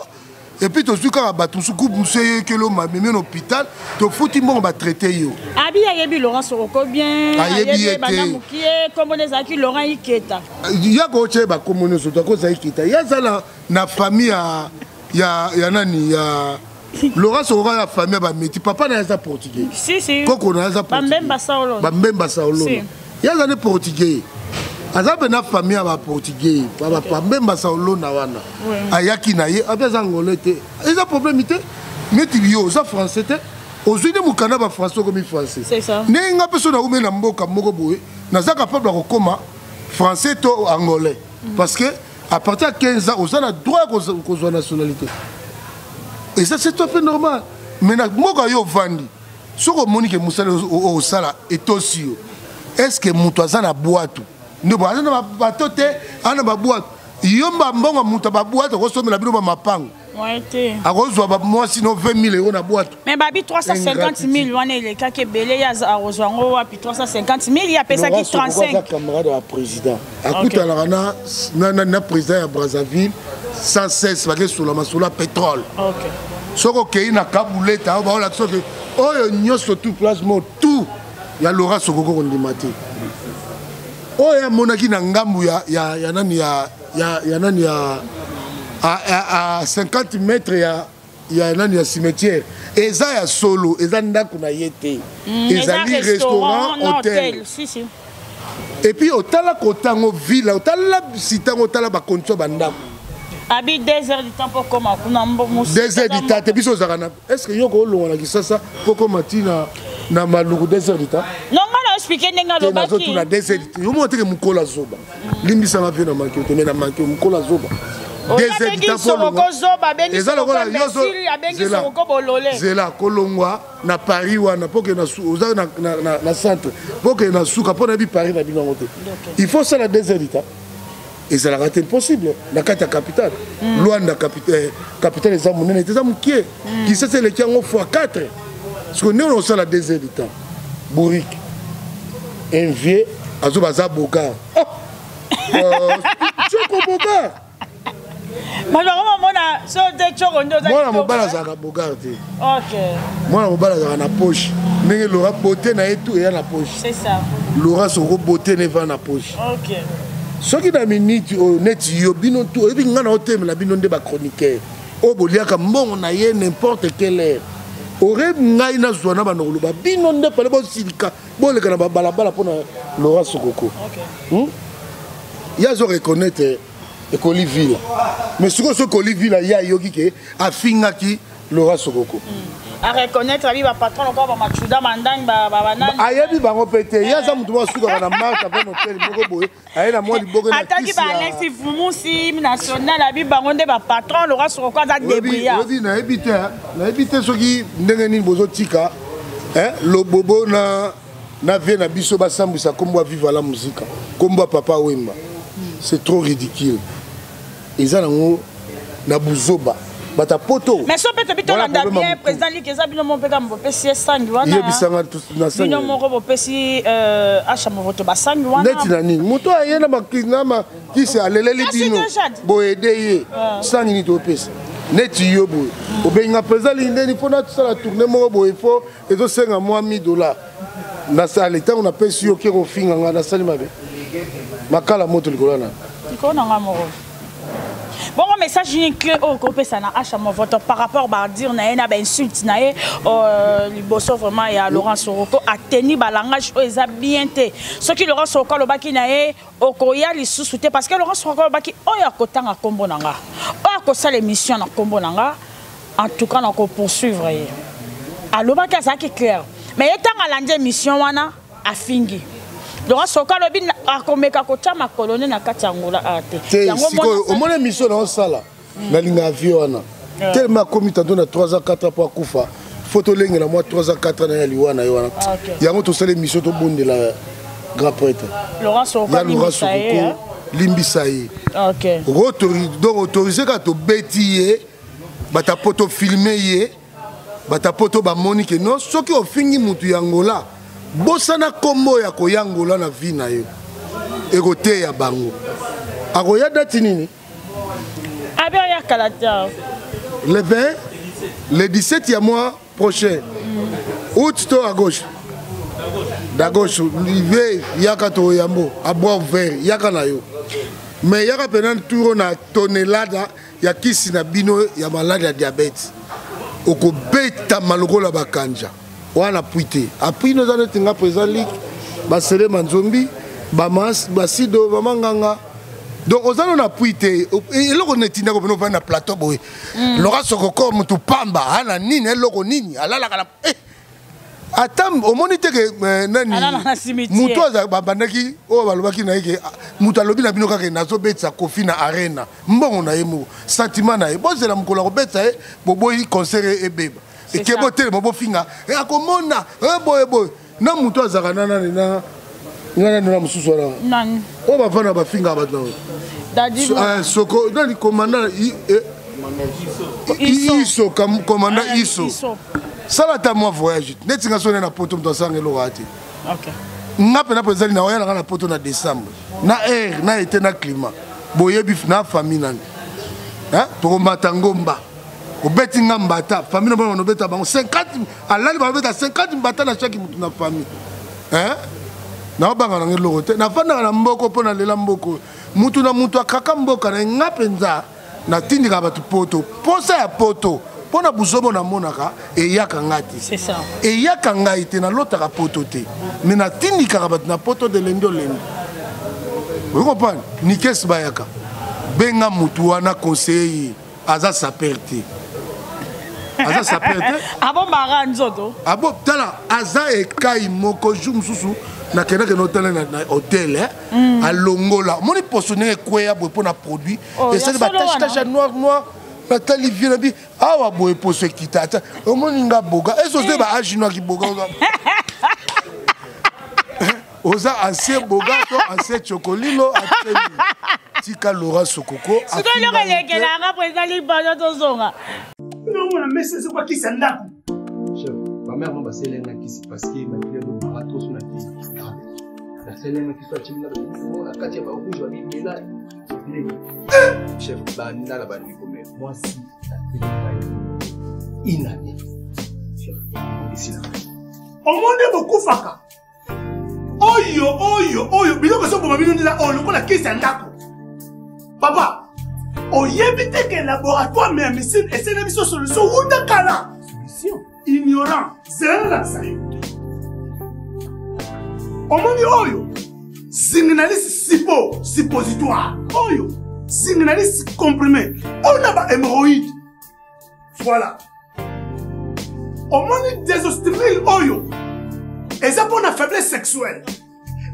Et puis, tu as vu que tu as hôpital, tu as foutu mon traité. Tu as vu que Laurent Sokoko bien, tu as vu que Laurent Iketa. Il y a des communes qui sont Iketa. Il y a des familles qui sont Laurent Sokoko a famille métier. Papa n'a pas portugais. Si, si. Coco n'a pas portugais. Il y a des portugais. Azabe na famille ba portugais ba pambemba sa olona wana ayaki na ye abeza ngolete eza problème te meti bio za français te C'est ça. Français ou angolais. Parce que à partir de quinze ans, on a droit à la nationalité. Et ça, c'est tout à fait normal. Mais moi, quand je vends, si on dit que Moussala au Sala est aussi, est-ce que Moutouazan a boite? Nous, on a batoté, on a boite. Yomba mbonga moutaba boite, on reçoit la binoba mapang. Ouais, t'es. À reçoit moi sinon vingt mille euros na boite. Mais babi trois cent cinquante mille, on est les cas qui belé, à reçoit on puis trois cent cinquante mille, il y a personne qui trente-cinq. C'est camarade à président. À tout à l'heure, on a président à Brazzaville, cent seize parce que sur la sur la pétrole. OK. Soko kei na kabuleta, on a sorti. Oh, on surtout placement tout. Il y a Laura Sokoko qu'on dit matin. Oh, il y a Monaki Nangambu, il y a il y a nani il y a à cinquante mètres il y a un cimetière et ça il y a solo et ça n'a qu'on a été et ça il y a restaurant hôtel et puis au tala côté en ville au tala cité au tala bah contre bandam habite deux heures du temps pour comment on a deux heures du temps et puis ça zarana est-ce que y a quoi l'on a qui ça ça pour comment tu n'as n'a mal le deux heures du temps non mais on explique n'enga le baki tu n'as deux heures du temps comment tu es mukola zoba l'imbi ça m'a fait na manquer tu m'as na manquer mukola zoba zela kolongwa na Paris wana po ke na oza na na centre po ke na suka po na bi Paris na bino ngote il faut ça la déserta et ça la raté impossible na carte capitale Luanda capitale capitale za monene za mukie qui c'est le kiango fois quatre parce que nous on ça la déserta Bourik envier azoba za boga choko boga malheureusement moi na sur des chorons moi na mobala za bogarde OK moi na mobala za na poche mais Laura beauté na tout et na poche c'est ça Laura son beauté ne va na poche OK ceux qui na minute net yo bino tout et puis ngana au thème la bino de ba chroniqueur o bolia ka mbongo na ye n'importe quelle heure ore ngai na zona ba no ba bino de pale bo silika bo le kana ba bala bala pona Laura Sokoko OK ya zo reconnaître et Coliville. Mais ce que ce Coliville, il y a Yogi qui a fini qui Laura Sokoko. À reconnaître, il va patron encore par Machuda Mandang, Babanan. Aïe, il va répéter. Il y a ça, nous devons suivre la marche avant nos pères. Aïe, la moindre bourgeoise. Attends, il va aller si vous moussez national, la Bible, on est patron, Laura Sokoko, ça débrouille. Vas-y, n'a évité, n'a évité ce qui n'est ni bozotika, hein, le bobo na na vient à Bissoba Samboussa, comme moi vivre la musique, comme moi papa Wemba. C'est trop ridicule. Ils ont na buzoba bata poto mais so peut bito landa bien président li keza bino mon peka mbo pesi sangi wana ye bisanga tous na sangi bino mon ko pesi euh Acha Movoto basangi wana neti nani moto ayena makina ma qui c'est aleleli bino bo edeye sangi ni to pesi neti yo bo obenga président li ndeni pona tout ça la tourner mo bo ifo ezo senga moi mille dollars na sale tant on a pesi yo ke ko finga na sale mabe makala moto likolana ikona ngamoro. Bon, message que au groupe ça n'a Acha Movoto par rapport à dire na na insulte na le bosso vraiment il y a Laurent Sokoko a tenu balangage ils a bien té ce qui Laurent Sokoko le baki na au koya li sousouté parce que Laurent Sokoko le baki o ya kotanga kombo nanga o ko ça l'émission na kombo nanga en tout cas on va poursuivre à le baki ça qui clair mais étant à l'endé mission wana a fingi Laurent Sokoko le bin a komeka kota ma colonne na kati Angola ate. Au moins l'émission dans ça là. Na linga viona. Tellement comme tu donnes trois à quatre pour Kufa. Photo lenga na moi trois à quatre na liwana yona. Yango to sale émission to bonde la grand prêtre. Laurent Sokoko limbisaye. OK. Autorisé donc autorisé ka to bétier ba ta poto filmer ye ba ta poto ba monique non soki ofingi mutu Angola. Bosana kombo ya koyangola na vie na yo ekote ya bango akoya date nini abe ya kalata le vingt le dix-sept ya mois prochain août to à gauche da gauche live ya kato yambo abo vert ya kana yo mais ya ka penan tour na tonelada ya kisi na bino ya malade ya diabète okobeta malokola bakanja on a puité. Après nous allons tenir présent Ligue, Basile Manzombi, Bamas, Basido, Bamanganga. Donc on allons a puité. Et là on est tina comme nous venons plateau boy. Laura Sokoko mutu pamba, ana nini, loko nini, ala la kala. Atam au moniteur nani mutoza babandaki o balobaki na yeke mutalobi na binoka ke nazo betsa kofi na arena mbongo na yemo sentiment na ebozela mkola ko betsa e boboyi concert e beba e kebotel mo bofinga e akomona e boy boy na mutoza kana na na ngana na mususu wala nan o ba fana ba finga ba na dadi soko na commandant iso comme commandant iso ça là t'as moi voyage. Net si on est na poto dans sang et l'orati. OK. Na pena président na oya na poto na décembre. Na air na été na climat. Boye bif na famille nan. Hein? Pour matangomba. Ko beti ngamba ta famille na on beta bango cinquante alali ba beta cinquante mbata na chaque mutu na famille. Hein? Na banga na l'orati. Na fanda na mboko pona lela mboko. Mutu na mutu akaka mboka na ngapenza na tindika ba poto. Posa ya poto. Pona buzobo na monaka et yakangati. C'est ça. Et yakanga était dans l'autre rapototé. Mais na tini karabat na poto de lendo lendo. Vous comprenez? Nikes bayaka. Benga mutuana conseiller aza sa perte. Aza sa perte. Abo maranzoto. Abo tala aza e kai moko jum susu na kenaka no tala na hôtel hein à Longola. Moni posonné kwea bo pona produit et ça ba tache tache noir noir. Nathalie vient et dit ah ouais pour ceux qui t'attendent au moins il y a boga et ce c'est bah aginois qui boga osa ancien boga ancien chocolino tika Laura Sokoko c'est quoi le relais que la président libère dans zonga non mon ami c'est quoi qui s'endap chef ma mère m'a passé l'un qui s'est passé ma fille de marathon sur la télé la scène qui soit timide la quatrième va rouge va bien là chef banana la banane moi si la téléphone inane chef ici là au monde beaucoup faka oyo oyo oyo biloko so bomabino ndila o lokola kisi andako papa oyebite que laboratoire mais médecine et c'est la mission solution ou dakala solution ignorant c'est la ça au monde oyo signalise sipo suppositoire oyo signalise comprimé. On a pas hémorroïde. Voilà. On manie désostimile oyo. Et ça pour la faiblesse sexuelle.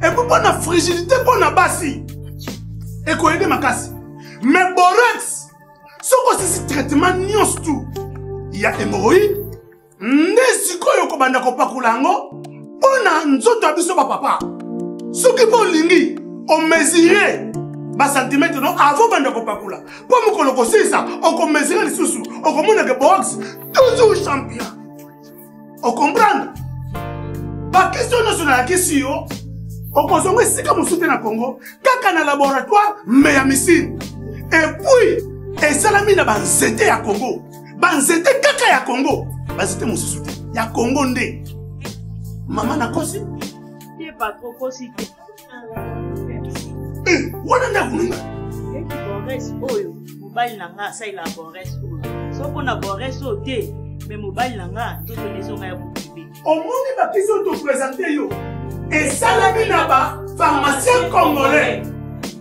Et pour la fragilité pour la bassi. Et qu'on aide ma casse. Mais borax, ce que c'est traitement nions tout. Il y a hémorroïde. N'esiko yo kobanda kopakulango. On a nzoto abiso ba papa. Ce qui pour lingi, on mesurait. Bas centimètre non avant bande ko pakula pour me koloko ça on ko mesurer les sous on ko mona que boxe toujours champion on comprendre pas question nationale question on ko zonga sika mo soutenir na Congo kaka na laboratoire mais ya missile et puis et salami na banzete ya Congo banzete kaka ya Congo banzete mo soutenir ya Congo ndé maman na kosi qui est pas trop kosi wana na kununga eki bores oyo mobali nanga sa ila bores oyo soko na bores oyo te mais mobali nanga ndoto nezonga ya bokibe omoni bakiso to présenter yo et salami na ba pharmacien congolais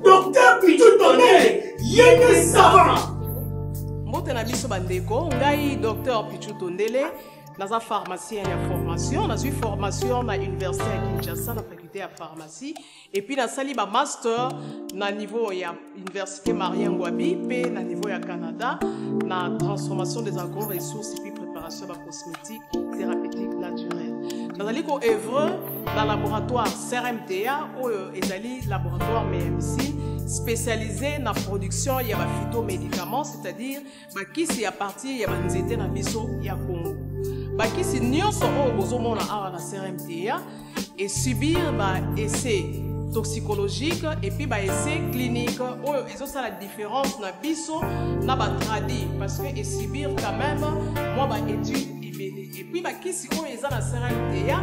docteur Pitou Tonné yene savant mbote na biso bandeko ngai docteur Pitou Tondele naza pharmacien ya formation nazu formation na université ya Kinshasa na à pharmacie et puis dans sali ba master na niveau ya université Marien Ngouabi pe na niveau ya Canada na transformation des agro-ressources et puis préparation ba cosmétique thérapeutique naturelle dans ali ko œuvre dans laboratoire C R M T A ou ezali laboratoire M M C spécialisé na production ya ba phytomédicaments c'est-à-dire ba kisi ya partie ya ba nzete na biso ya Congo ba kisi nyonso o bozomona awa na C R M T A et subir des essais toxicologiques et puis des essais cliniques. Et ça, la différence, na biso, na ba tradi parce que subir quand même, moi, des études et puis qui si on est à la C R M T A,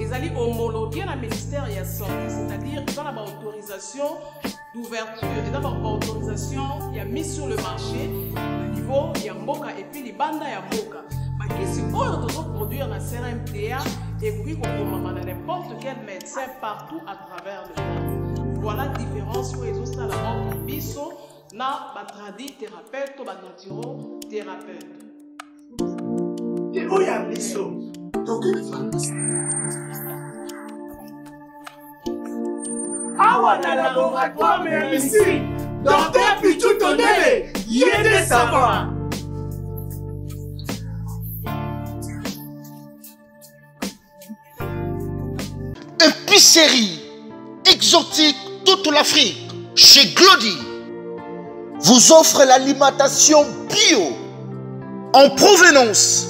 ils allaient homologuer le ministère de la Santé, c'est-à-dire qu'ils ont la autorisation d'ouverture, ils ont l'autorisation, ils ont mis sur le marché au niveau de Mboka et puis les bandes de Mboka. Et si on doit produire la C R M T A et puis qu'on commande à n'importe quel médecin partout à travers le monde. Voilà la différence pour les autres à la mort de Bissot, na batradi thérapeute ou batradi thérapeute. Et où y a Bissot? Awa na laboratoire M M C, docteur Pichu Tondele, Yede Savant. Épicerie exotique toute l'Afrique, chez Glody, vous offre l'alimentation bio en provenance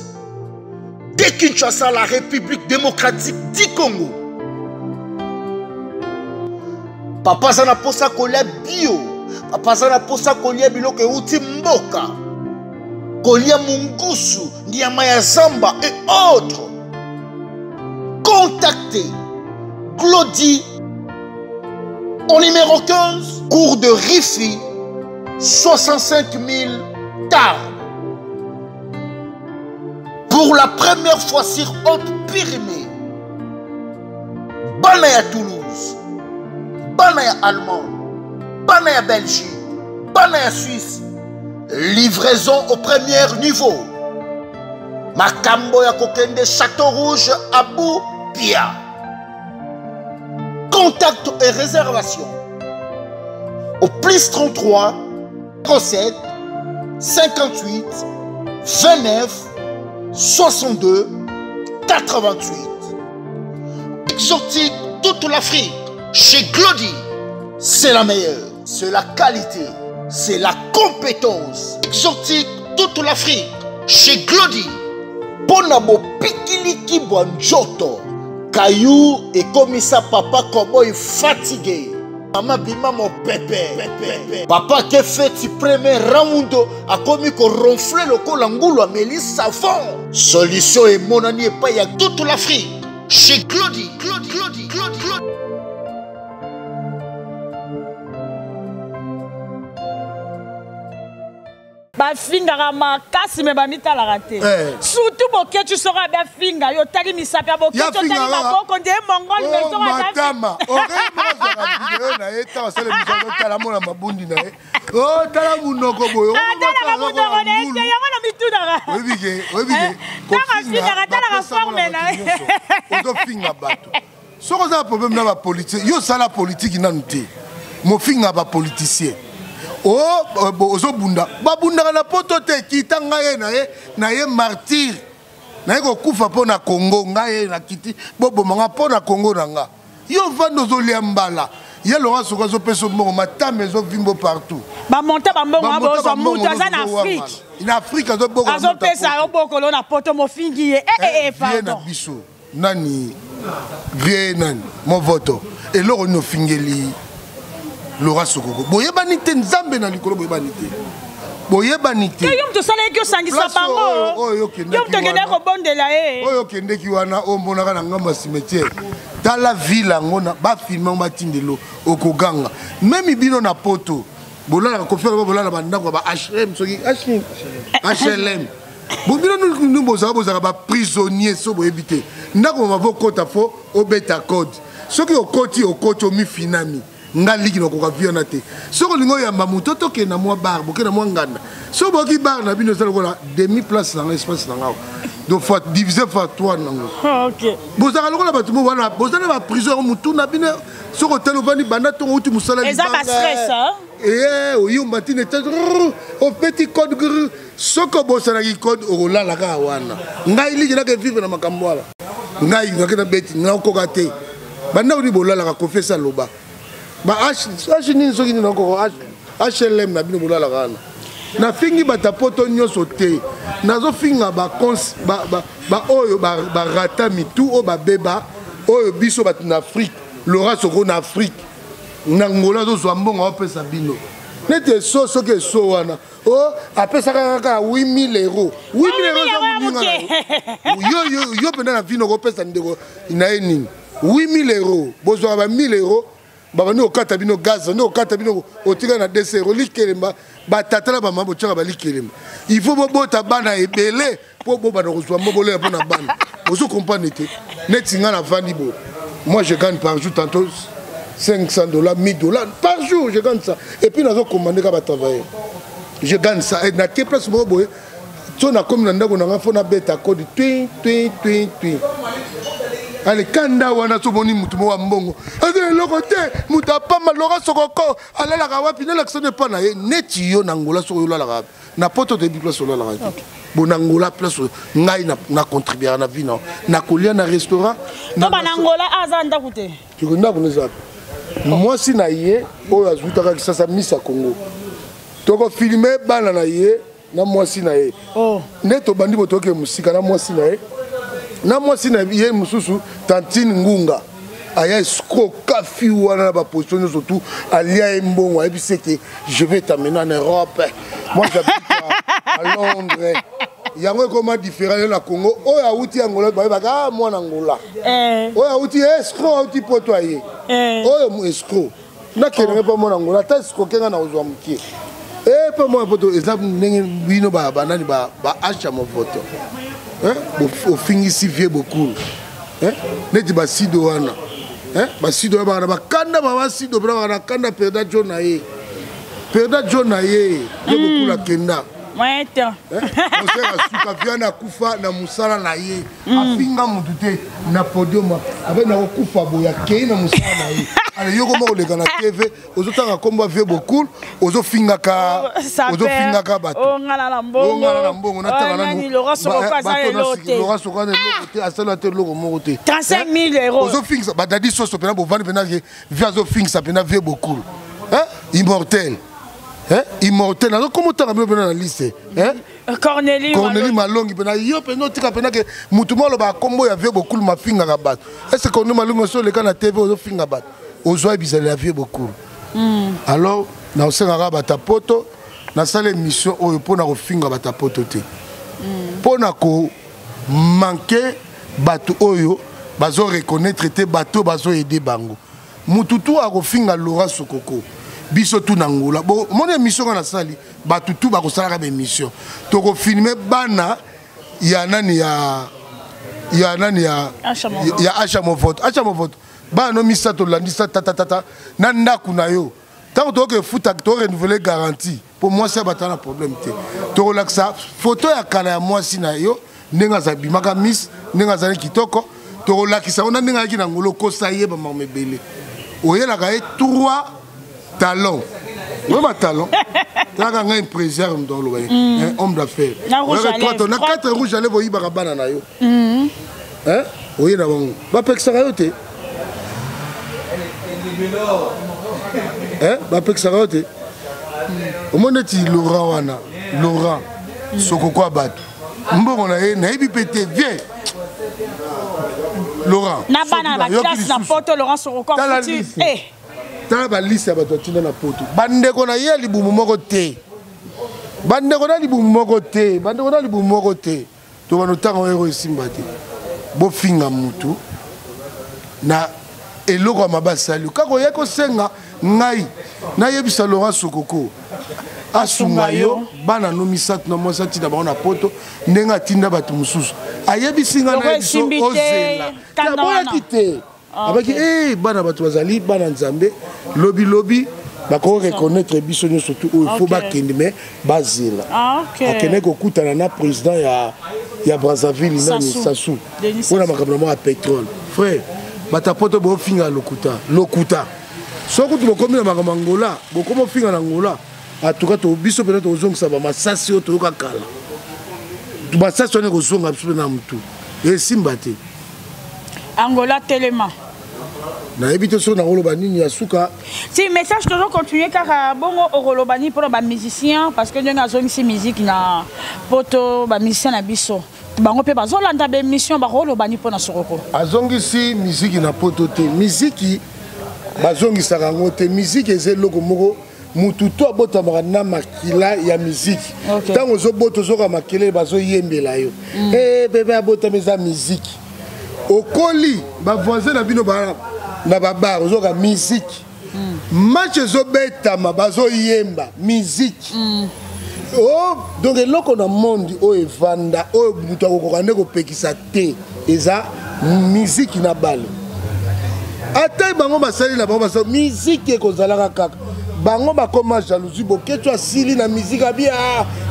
de Kinshasa, la République démocratique du Congo. Papa Zana posa kolia bio, papa Zana posa kolia biloke uti mboka, kolia mungusu, nyama ya zamba et autres. Contactez Glody au numéro quinze, cours de Rifi, soixante-cinq mille Tarbes. Pour la première fois sur haute pyrénée, Bana ya Toulouse, Bana ya Allemagne, Bana ya Belgique, Bana ya Suisse, livraison au premier niveau. Makambo ya kokende Château Rouge à Boupia. Contact et réservation au plus trente-trois trente-sept cinquante-huit vingt-neuf soixante-deux quatre-vingt-huit. Exotique toute l'Afrique, chez Glody, c'est la meilleure, c'est la qualité, c'est la compétence. Exotique toute l'Afrique, chez Glody. Bonabo pikiliki bonjoto. Caillou et comme ça papa cowboy fatigué. Maman bima mon pépé. Papa qui fait du premier ramoundo a commis qu'on ronflait le col angoulou à Mélisse Savant. Solution et mon ami et pas y a toute l'Afrique. Chez Glody, Glody, Glody, Glody, Glody. Ba finga rama kasi me ba mita la raté. Surtout boké tu seras ba finga yo tali misapia boké tu tali ma boko ndé mongol mais tu vas madame oré na eta sele misolo tala mona mabundi na e o tala munoko boyo tala munoko na e yo na mituna ra webige webige tala finga ra tala forme na e do finga bato soko za problème na ba politique yo sala politique na nuté mo finga ba politicien. Oh, Bozobunda. Babunda na poto te kita ngaye na ye na ye martyr. Na ye kokufa po na Congo ngaye na kiti bobo manga po na Congo nanga. Yo vando zo liambala. Ye lora soka zo peso mo matame zo vimbo partout. Ba monta ba mbongo ba zo muta za na Afrique. In Afrique zo boko. Azo pesa yo boko lo na poto mo fingi ye. Eh eh pardon. Nani vie nani Movoto. Et loro no fingeli. Laura Sokoko. Boye banite nzambe na likolo boye banite. Boye banite. Ke yom to sala ke sangisa bango. Oh yo kende. Yom to kende ko bondela e. Oh yo kende ki wana o mbonaka na ngamba cimetière. Ta la ville ngona ba filmer ba tindelo okoganga. Même bino na poto. Bolala ko fere ba bolala ba ndako ba H L M soki H L M. H L M. Bobino nous nous bozaka bozaka ba prisonnier so boye bité. Ndako ma vokota fo obeta code. Soki okoti okoti o mi finami. Ngali ki noko kavionate soko lingo ya mamuto to ke na mwa bar boke na mwa nganda so boki bar na bino zalo kola demi place dans l'espace dans ngao donc faut diviser par trois nango OK bozaka lokola batu mo wana bozana ba prison mutu na bino soko telo bani banda to uti musala li ba stress eh oyo matine te au petit code soko bozana ki code ola la ka wana ngai li na ke vivre na makambo wala ngai ngai na beti ngako ka te banda uri bolala ka confessa loba. Bah, H n'y sont pas encore H L M n'a bien voulu la rana. N'a fini batapoto n'y sauté. N'a zo fini à bas cons bas bas bas oh bas bas ratami tout oh bas beba oh biso bat n'Afrique Laura soko n'Afrique n'Angola zo zambon on peut s'abino. N'était so so que so wana oh après ça kaka huit mille euros huit mille euros yo yo yo pendant la vie on peut s'abino inaini huit mille euros besoin de mille euros. Baba no katabino gaz no katabino otika na D C rolikelemba batatala ba mambo tshaka ba likelemba il faut bobota bana ebele po boba na kozwa mobole pona bana ozo comprendre te netinga na vandibo moi je gagne par jour tantôt cinq cents dollars mille dollars par jour je gagne ça et puis nazo commander ka ba travailler je gagne ça et na ke place bobo on a comme on a fait un bête à code twin, twin, twin, twin. Allez, quand on a tout bon, on a bon. Allez, le côté, on a pas mal, on a son corps. Allez, la rawa, puis l'action n'est pas là. Netio, n'angola, sur la rawa. N'a pas tout de place sur la rawa. Bon, Angola, place, n'a contribué à la vie, non. N'a collé un restaurant. Non, mais Angola, azanda coûté. Tu connais, vous les avez. Moi, si n'a yé, on a ajouté à ça, ça mise à Congo. Donc, on filmé, ben, on a yé. Na mwasi na ye neto bandi botoke musika na mwasi na ye na mwasi na ye mususu tantine ngunga aya sko kafi wana na ba position surtout alia embongo et puis c'est que je vais t'amener en Europe moi j'habite à Londres yango comment différent na Congo o ya uti Angola ba ba ka mwana Angola eh o ya uti escro uti poto aye o mo escro na kenga ba mwana Angola ta escro kenga na ozwa mukie. Eh, pour moi, pour toi, ils ont mis nos bananes, bah, Acha Movoto. Hein? Au fin ici vieux beaucoup. Hein? Ne dis pas si douane. Hein? Bah si douane, bah, bah, kanda, bah, si douane, bah, kanda, perda jonaie, perda jonaie, beaucoup la kenda. Ouais, tiens. Hein? On sait la soukaviane à Kufa, na musala naie, à finga monté, na podium, avec na Kufa boya, kei na musala naie. Alors, yo comment on les gagne à T V? Aux autres on a combat vieux beaucoup, aux autres fingaka, aux autres fingaka bateau. On a la lambo, on a la lambo, on a la lambo. Il aura son repas à l'autre. Il aura son repas à l'autre. À cela te l'autre mon côté. trente-cinq mille euros. Aux autres fings, bah daddy sauce au pénal pour vendre pénal via aux fings ça pénal vieux beaucoup. Hein? Immortel. Hein? Immortel. Alors comment t'as ramené pénal dans la liste? Hein? Cornélie Cornélie Malongi pénal yo pénal tika pénal que mutumalo ba combo ya vieux beaucoup ma fingaka bateau. Est-ce qu'on nous malongi sur les gagne à T V aux autres fingaka bateau? Ozoa bizala vie beaucoup. Alors na osenga ba tapoto na sale mission oyo pona ko finga ba tapoto te. Pona ko manquer bato oyo bazo reconnaître te bato bazo aider bango. Mututu a ko finga Laura Sokoko. Biso tout na Ngola. Bon mon émission na sali bato tout ba ko sala ka émission. To ko filmer bana ya nani ya ya nani ya ya Acha Movoto. Acha Movoto. Bah non, misa to landisa tata tata nanda kunayo. Tant que fouta to renouveler garantie. Pour moi ça battant la problème té. To relaxa photo ya kala ya moi sinayo ndenga za bimaka miss ndenga za kitoko to relaxa on ndenga ki na ngolo ko saye ba mambele. Oyela ka trois talons. Oui ma talons. Tanga ngai préserve ndolo ba. Un homme d'affaires. On a quatre rouges à lèvres ibara bana na yo. Hein? Oyela bango. Ba peksa yo té. Hein? Bah, ça va, tu au monde, tu Laurent, Wana, Laurent, Sokoko Abad. Bon, on a eu pété, viens. Laurent. N'a pas la classe, la photo, Laurent, Sokoko. T'as la liste. T'as la liste, tu n'as pas la photo. Bande qu'on a eu, les boumoroté. Bande qu'on a eu, les boumoroté. Bande qu'on a eu, les boumoroté. Tu vas nous tendre un héros ici, Mbate. Bon, fin à Moutou. Na. Et l'eau à ma basse à l'eau. Quand on y a qu'on s'en a, naï, naïb salora Sokoko. Asumayo, banano misat na moi sati d'abord na poto, nenga tinda batumusus. Ayebi singa na iso ozela. D'abord la quitter. Avec eh banabatuazali, bananzambe, lobby lobby. D'accord, reconnaître les bisous surtout où il faut pas qu'il met basé là. Ah ok. À quel écoute un président il y a il y a Brazzaville il y a Sassou. On a probablement à pétrole, frère. Batapoto bo finga lokuta lokuta sokutu bokomi na mangola bokomo finga na ngola atuka to biso pele to zongisa ba masasi o to kakala to masasi ne ko zonga biso na mutu e simbate Angola telema na ebito so na roloba nini ya suka si message toujours continuer car bongo roloba ni pour ba musicien parce que ndenga zongisi musique na poto ba musicien na biso. Bango pe bazolanda be mission barolo bani pona soroko. Azongisi musique na potote, musique bazongisa kango te, musique ezeloko moko mutu to abota na makila ya musique. Tango zo boto zo ka makile bazoyembela yo. Eh bébé abota meza musique. Okoli ba voisin na bino ba na ba bar zo ka musique. Match zo beta ma bazoyemba musique. Oh, donc eloko na monde o evanda o mutu akokande ko pekisa te eza musique na bal. Atay bango basali na bango basali musique e kozalaka kaka. Bango bakoma jalousie boke tu asili na musique abia.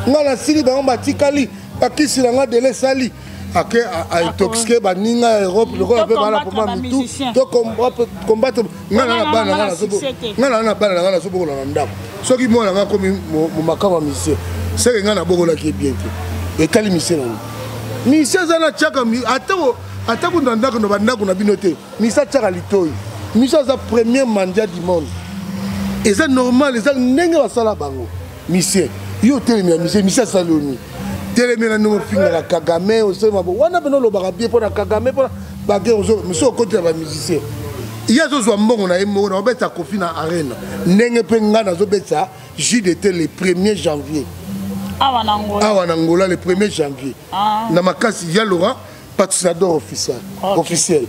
Ngala sili bango batikali a qui s'il en a de sali à que à intoxiquer baninga Europe le roi avait mal pour moi tout donc on combattre non non pas non non non pas non non c'est pour l'Olanda ce qui moi là comme mon macam monsieur c'est que ngana bokola qui bien et quel monsieur monsieur zana chaka mi attends attends qu'on danda qu'on danda qu'on a binoté monsieur chaka litoi monsieur c'est premier mandat du monde et c'est normal et ça n'engue pas ça là bango monsieur yo télémi monsieur monsieur Saloni télémi na no finga la Kagame au se mabo wana beno lo barabie pour la Kagame pour bagé ozo monsieur côté ba musicien hier zo zo mbongo na emo na obeta kofi na arena n'engue pe ngana zo beta J D T le premier janvier awa na Angola awa na Angola le premier janvier na makasi ya Laurent patrocinador officiel officiel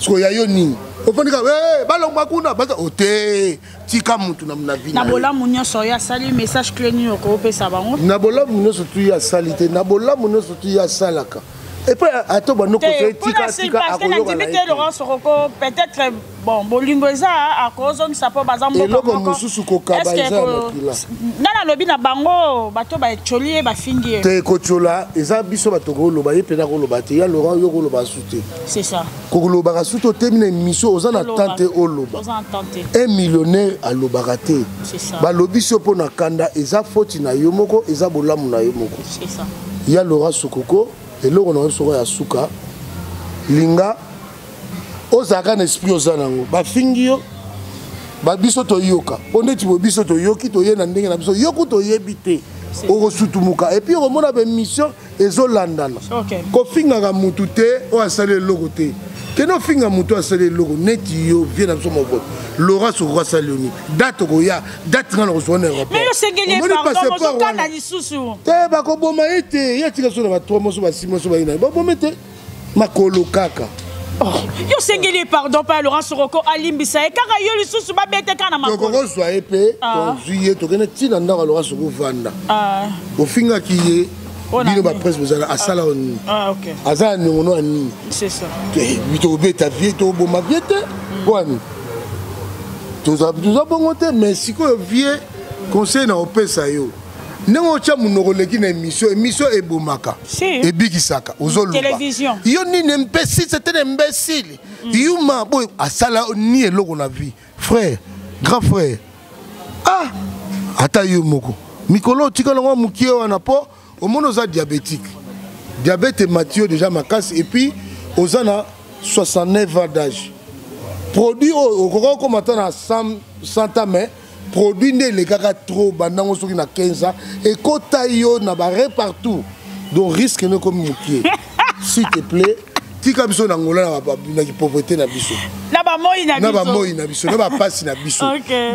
so ya yo nini ofandika eh balongwa kuna baza ote tika mutu na mnavi na bola munyo so ya sali message clean ko pesa bango na bola munyo so tu ya salite na bola munyo so tu ya salaka et puis ato ba noko tika tika akoyoka na Laurent Soroko peut-être bon bolingoza akozo misapo bazambo ko eloko mususu ko kabaza na na lobi na bango bato ba cholie ba fingie te ko chola eza biso bato ko loba ye pena ko loba te ya Laurent yo ko loba soute c'est ça ko loba ka soute termine émission oza na tante o loba oza tante un millionnaire a loba raté c'est ça ba lobi so pona kanda eza foti na yo moko eza bolamu na yo moko c'est ça ya Laurent Sokoko eloko na soko ya suka linga Osaka n'esprit osanango. Ba fingio, ba biso to yoka. On est ibo biso to yoki to yena ndenge na biso yoku to yebite. Oko sutumuka. Et puis on mona ba mission ezolandana. Okay. Ko finga ka mutu te o asale logo te. Ke no finga mutu asale logo neti yo viena biso mobote. Laurent Sokoko saloni. Date ko ya, date ngana ko sona rapport. Mais yo sengeli pardon mo kana lisusu. Te ba ko boma ete, ya tika so na ba trois moso ba six moso ba ina. Ba bomete makolo kaka. Yo sengeli pardon pas Laurent Soroko alimbisa e kaka yo lisusu ba bete kana makolo. Ko ko so epe, ko zuye to kana tina ndaka Laurent Sokoko vanda. Ah. Ko finga kiye. Bino ba presse bezala asala on. Ah OK. Azala ngono ani. C'est ça. Bi to beta vie to boma biete. Bwani. Tous abonnons mais si vous vieux conseil na opesa yo nengo cha munoroleki na émission émission ebomaka et bigisaka ozolu télévision yo ni n'imbécile c'était un imbécile yuma boy asala ni eloko na vie frère grand frère ah ata yo moko mikolo tikolongo mukie wana po omono za diabétique diabète Mathieu déjà makasi et puis ozana soixante-neuf ans d'âge produit au courant comme à cent ans mais produit ne les gars trop banango sur na quinze ans et kota yo na barre partout donc risque ne comme pied s'il te plaît tika biso na ngola na pauvreté na biso na ba moi na biso na ba moi na biso na ba passe na biso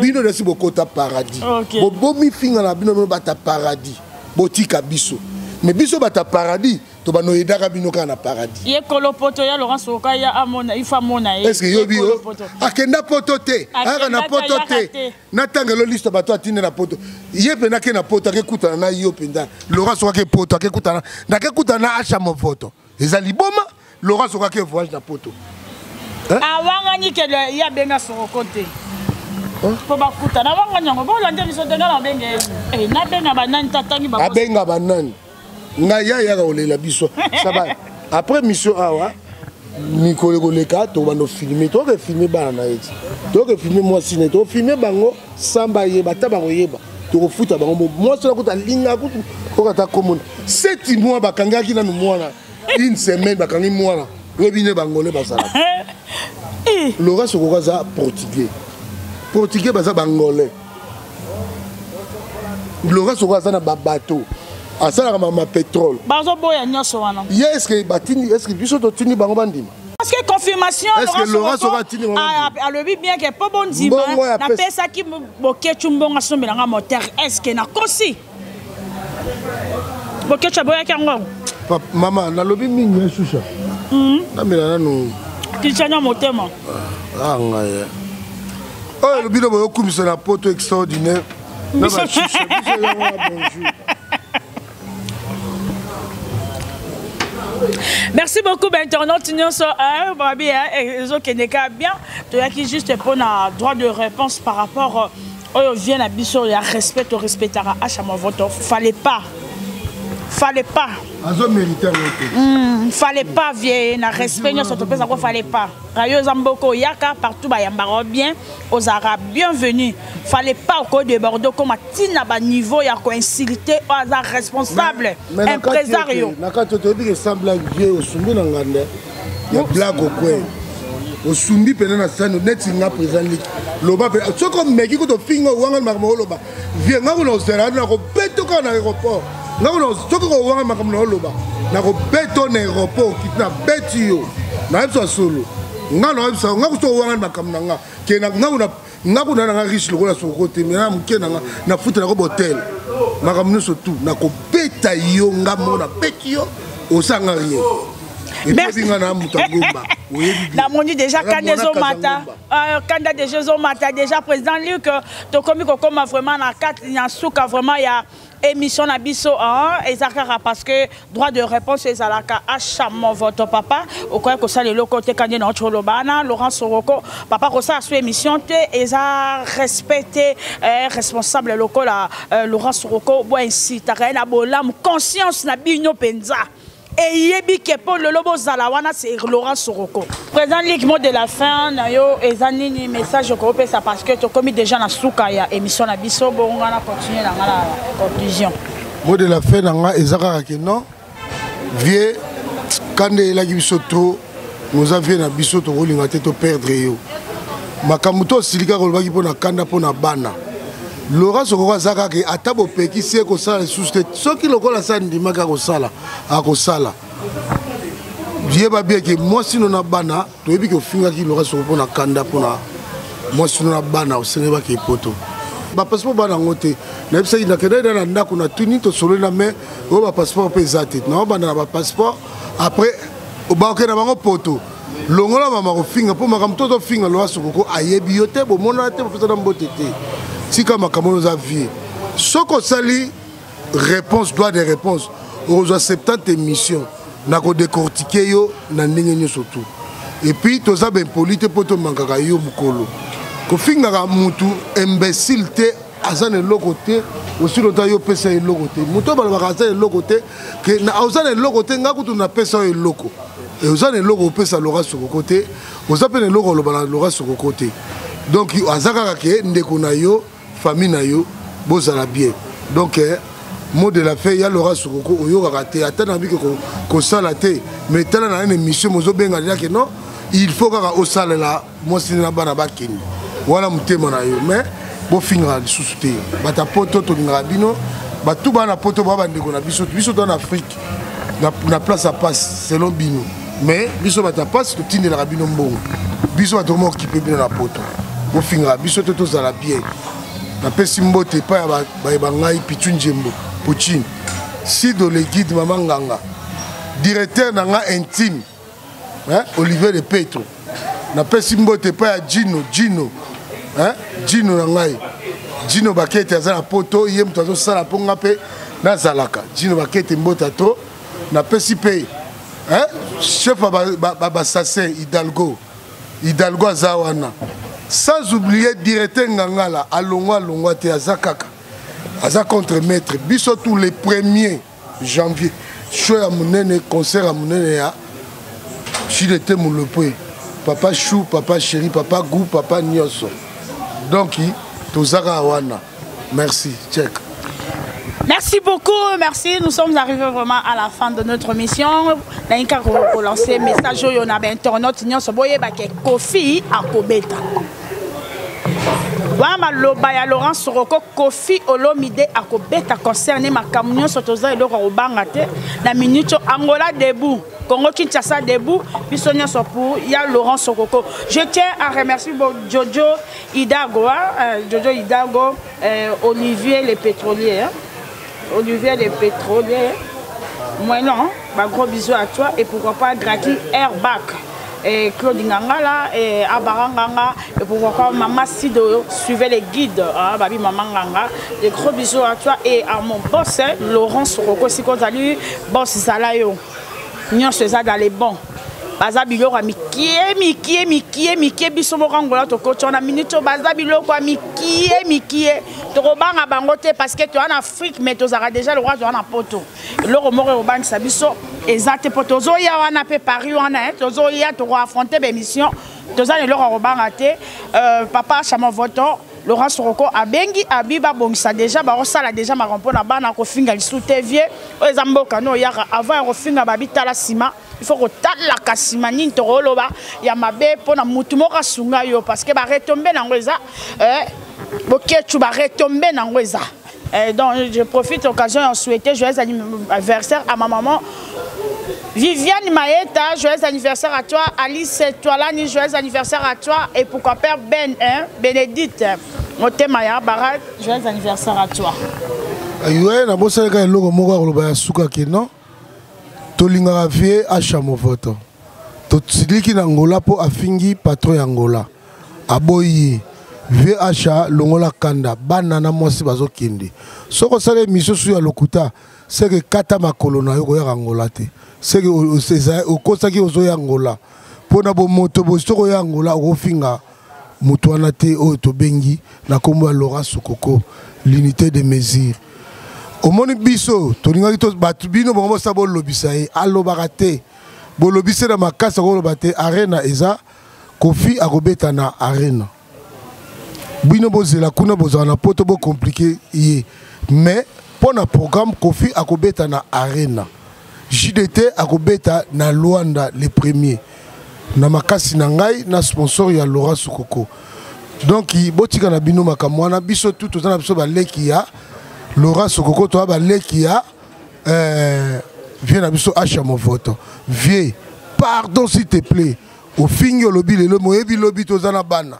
bino de si bokota paradis bo bomi finga na bino ba ta paradis botika biso mais biso ba ta paradis to ba no edaka bino ka na paradis ye kolo poto ya Laurent Sokoko ya amona ifa mona est-ce que yo bio akenda poto te aka na poto te na tangelo liste ba to atine na poto ye pena ke na poto ke kutana na yo penda Laurent Sokoko ke poto ke kutana na ke kutana Acha Movoto ezali boma Laurent Sokoko ke voyage na poto awanga ni ke ya benga Sokoko te po ba kutana awanga nyango bo lande biso de na benga eh na benga banani tatangi ba benga banani Naya ya olé la biso ça va après mission awa Nicole Goleka to bano filmer to ke filmer bana eti to ke filmer moi ciné to filmer bango samba yeba ta bango yeba to ko futa bango moi so ko ta linga ko ko ta komona sept mois bakanga ki na mwana une semaine bakanga mwana webine bango le basala Laurent Sokoko kaza portugais portugais baza bangolais Laurent Sokoko kaza na babato à ça la maman pétrole. Est-ce que est-ce que biso to tini bango bandima? Parce que confirmation est-ce que Laurent Sokoko tini bango? Ah le bi bien que pas bon dima na pesa ki boketu mbonga sombela nga moteur est-ce que na kosi? Boketu boya ka ngong. Maman na lobi mingi susha. Hmm. Na mela nanu. Ki chanya motema. Ah ngaya. Oh le bi do boyo kumisa na poto extraordinaire. Na ba susha bonjour. Merci beaucoup, internautes. Nous sommes bien, les autres bien. Tu as qui juste pour un droit de réponse par rapport au vient à Bissot, il y a respect au respect à Acha Movoto. Fallait pas, fallait pas. Mm, fallait pas vieillir, na respect ni surtout pas quoi fallait pas. Rayo Zamboko Yaka partout ba yambaro bien aux Arabes bienvenue. Fallait pas au code de Bordeaux comme à Tina ba niveau ya coïncider aux Arabes responsables empresario. Na ka to bi ressemble à vieux au Sumbi na nganda. Ya blague au coin. Au Sumbi pendant la scène net singa présent lik. Loba pe so comme meki ko to fingo wanga marmo loba. Vieux na ko no sera na ko beto ko na aéroport. Là où on ma comme le loba, n'a pas aéroport qui n'a bétio, n'a pas solo. N'a pas ça, n'a pas de ma comme n'a n'a pas n'a riche le rôle à son côté, mais n'a n'a foutu la robe hôtel. M'a ramené surtout, n'a pas bétaillon, n'a pas bétio, au sangarien. Merci. La monnaie déjà quand des hommes matin, quand des jeux hommes matin déjà président Luc, tu comme comme vraiment la carte, il y a souk vraiment il y a émission à biso hein, ezakara parce que droit de réponse ezalaka Acha Movoto papa, au quoi que ça les locaux te kande na otro lobana, Laurent Soroko papa ko ça sur émission te eza respecter responsable locaux la Laurent Soroko bo ainsi ta na bolam conscience na bino penza. Et il y a le lobo Zalawana, c'est Laurent Soroko. Présent l'équipe de la fin, il y a un message parce que tu as commis déjà dans la émission de la Bissau, on va continuer dans la conclusion. Le mot de la fin, c'est non. Vieux, quand il y a eu ce trou, nous avions la Bissau, nous avons perdu. Makamuto Silika, nous avons perdu la Bissau. Laurent Soroko Zaka qui a tabo peki c'est comme ça les souscrits ceux qui le collent ça n'dima comme ça là comme ça là vieux babien que moi si nous n'abana tu es bien que finga qui Laurent Soroko na kanda pona moi si nous n'abana au Sénégal qui est poto bah passeport bana ngote na ebisa ina kenda na na kuna tuni to solo na mais au bah passeport pesate na bana bah passeport après au bah ok na bango poto longola mama ko finga pour makam toto finga Laurent Soroko ayebiote bo mona te pour ça na mbotete. Si comme nous avons vu, ce qu'on sali réponse doit des réponses aux acceptants des missions, n'a qu'on décortiqué yo, n'a n'engagé surtout. Et puis tous ces impolites pour tout mangaka yo bukolo. Qu'on finit à mutu imbécile té, azan et logoté, aussi l'autre yo pesa et logoté. Mutu balba azan et logoté, que na azan et logoté n'a qu'on tu na pesa et logo. Et azan et logo pesa Laurent Soroko té, azan et logo le balan Laurent Soroko té. Donc azaka kake ndekona yo. Famille nayo bozala bien donc mot de la fin ya Laurent Soroko oyo raté atana bi ko ko salaté mais tala na une mission mozo benga déjà que non il faut kaka o sala la mo sinina bana bakini wala mutema nayo mais bo finira susute bata poto to ngabino batu bana poto ba bandeko na biso biso dans Afrique na place à passe selon bino mais biso bata passe to tinde la rabino mbongo biso bata mo occuper bien la poto bo finira biso to to sala bien. La pessimbo te pa ya ba bangai pitunjembo putin si do le guide maman nganga directeur nanga intime hein Olivier de Petro na pessimbo te pa ya Gino Gino hein Gino nangai Gino bakete azala poto yem to sala ponga pe na zalaka Gino bakete mbota to na pesipe hein chef ba ba assassin Hidalgo Hidalgo azawana. Sans oublier directeur Ngangala, Alongwa Longwa te Azakaka, Aza contre-maître, surtout le premier janvier, Chou à Mounene, concert à Mounene, Chilete Moulepoué, Papa Chou, Papa Chéri, Papa Gou, Papa Nyoso. Donc, Tozara Awana. Merci, check. Merci beaucoup, merci. Nous sommes arrivés vraiment à la fin de notre mission. Nous avons relancé le message où on a un internaute qui a été Kofi à Kobeta. Laurent Soroko Kofi Olomide à Kobeta concerné ma camion sotoza et le Robangate. La minute Angola debout. Congo Kinshasa debout, puis Sonia Sopou, il y a Laurent Soroko. Je tiens à remercier Jojo Hidalgo, hein, Jojo Hidalgo, euh, Olivier le pétrolier. Hein. Olivier le pétrolier. Moi non, bah, gros bisous à toi et pourquoi pas Graki Airbag. Et Claude Ngangala et Abara Nganga et pourquoi pas Maman Sido suivez les guides hein, Babi Maman Nganga et gros bisous à toi et à mon boss hein, Laurent Soroko si qu'on salue boss Salayo. Nous sommes dans les bons. bazabilo kwa mikie mikie mikie mikie bisomo kangola to coach na minute bazabilo kwa mikie mikie to banga bangote parce que tu en Afrique mais tu as déjà le roi tu en poto le romore au banque sa biso exacte poto zo ya wana pe Paris wana to zo ya to affronter be mission to za le roi au banga te papa Acha Movoto Laurent Soroko abengi abiba bongisa déjà ba osala déjà ma rampo na bana ko finga lisu te vieux o zamboka no ya avant ko finga babita la sima il faut que tala kasima ni to loba ya mabe pona mutu moka sunga yo parce que ba retomber na ngoza eh boketu ba retomber na ngoza eh donc je profite l'occasion en souhaiter joyeux anniversaire à ma maman Viviane Maeta, joyeux anniversaire à toi. Alice Toilani, joyeux anniversaire à toi. Et pourquoi père Ben, hein, Bénédicte, Moté Maya, Barak, joyeux anniversaire à toi. Yoé, na bosse ka eloko moko ya koloba suka keno. To lingaka vie Acha Movoto. To tiliki na Angola po afingi patron ya Angola. Aboyi vie Acha longola kanda banana mosi bazo kindi. Soko sale miso su ya lokuta. C'est que kata makolo na yo ko ya Angola te. C'est que au Costa qui aux Angola pour na bo moto bo soko ya Angola au finga mutuana te o to bengi na kombo Laurent Soroko l'unité de mesure au moni biso to linga to batubino bongo sa bo lobisae alobakate bo lobise na makasa ko lobate arena eza kofi akobeta na arena bino bo zela kuna bo zana poto bo compliqué yé mais pour na programme kofi akobeta na arena J D T akobeta na Luanda les premiers na makasi na ngai na sponsor ya Laurent Soroko donc botika na bino makamwana biso tout tout na biso ba leki ya Laurent Soroko to ba leki ya euh viens na biso Acha Movoto viens pardon s'il te plaît au fingo lobi le moyebi lobi to za na bana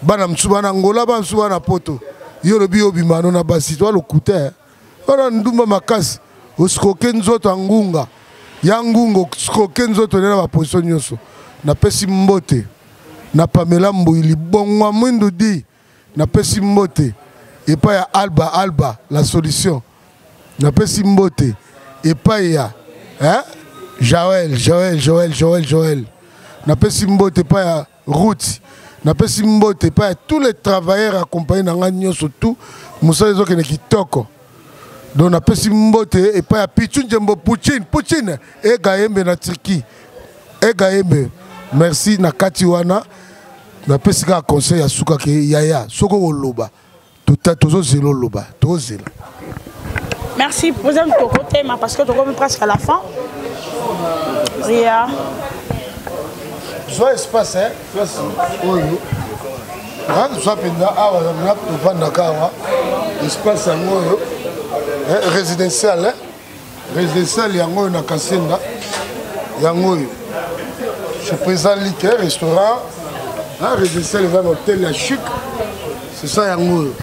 bana mtsubana ngola ba mtsubana poto yo lobi obimano na basi to lokuta bana ndumba makasi Oskokenzo tangunga, yangungo skokenzo tonela ba position nyoso. Na pesi mbote, na Pamela Mboili bongwa mwindo di, na pesi mbote. Epa ya Alba Alba la solution. Na pesi mbote, epa ya hein? Joël, Joël, Joël, Joël, Joël. Na pesi mbote pa ya Ruth. Na pesi mbote pa ya tous les travailleurs accompagnés nanga nyoso tout, musale zo kene kitoko. Donc na pesi mbote et pas ya pitune jembo poutine poutine e gaembe na Turquie e gaembe merci na katiwana na pesi ka conseil ya suka ke yaya soko woloba tota tozo zelo loba tozo zelo merci président Toko tema parce que Toko est presque à la fin ria soit espace hein soit oyo ah soit pendant awa na pendant kawa espace ngoyo résidentiel, résidentiel, yango na Kassinda, yango, je présente l'I K E restaurant, résidentiel, il va à l'hôtel, la chic, c'est ça yango.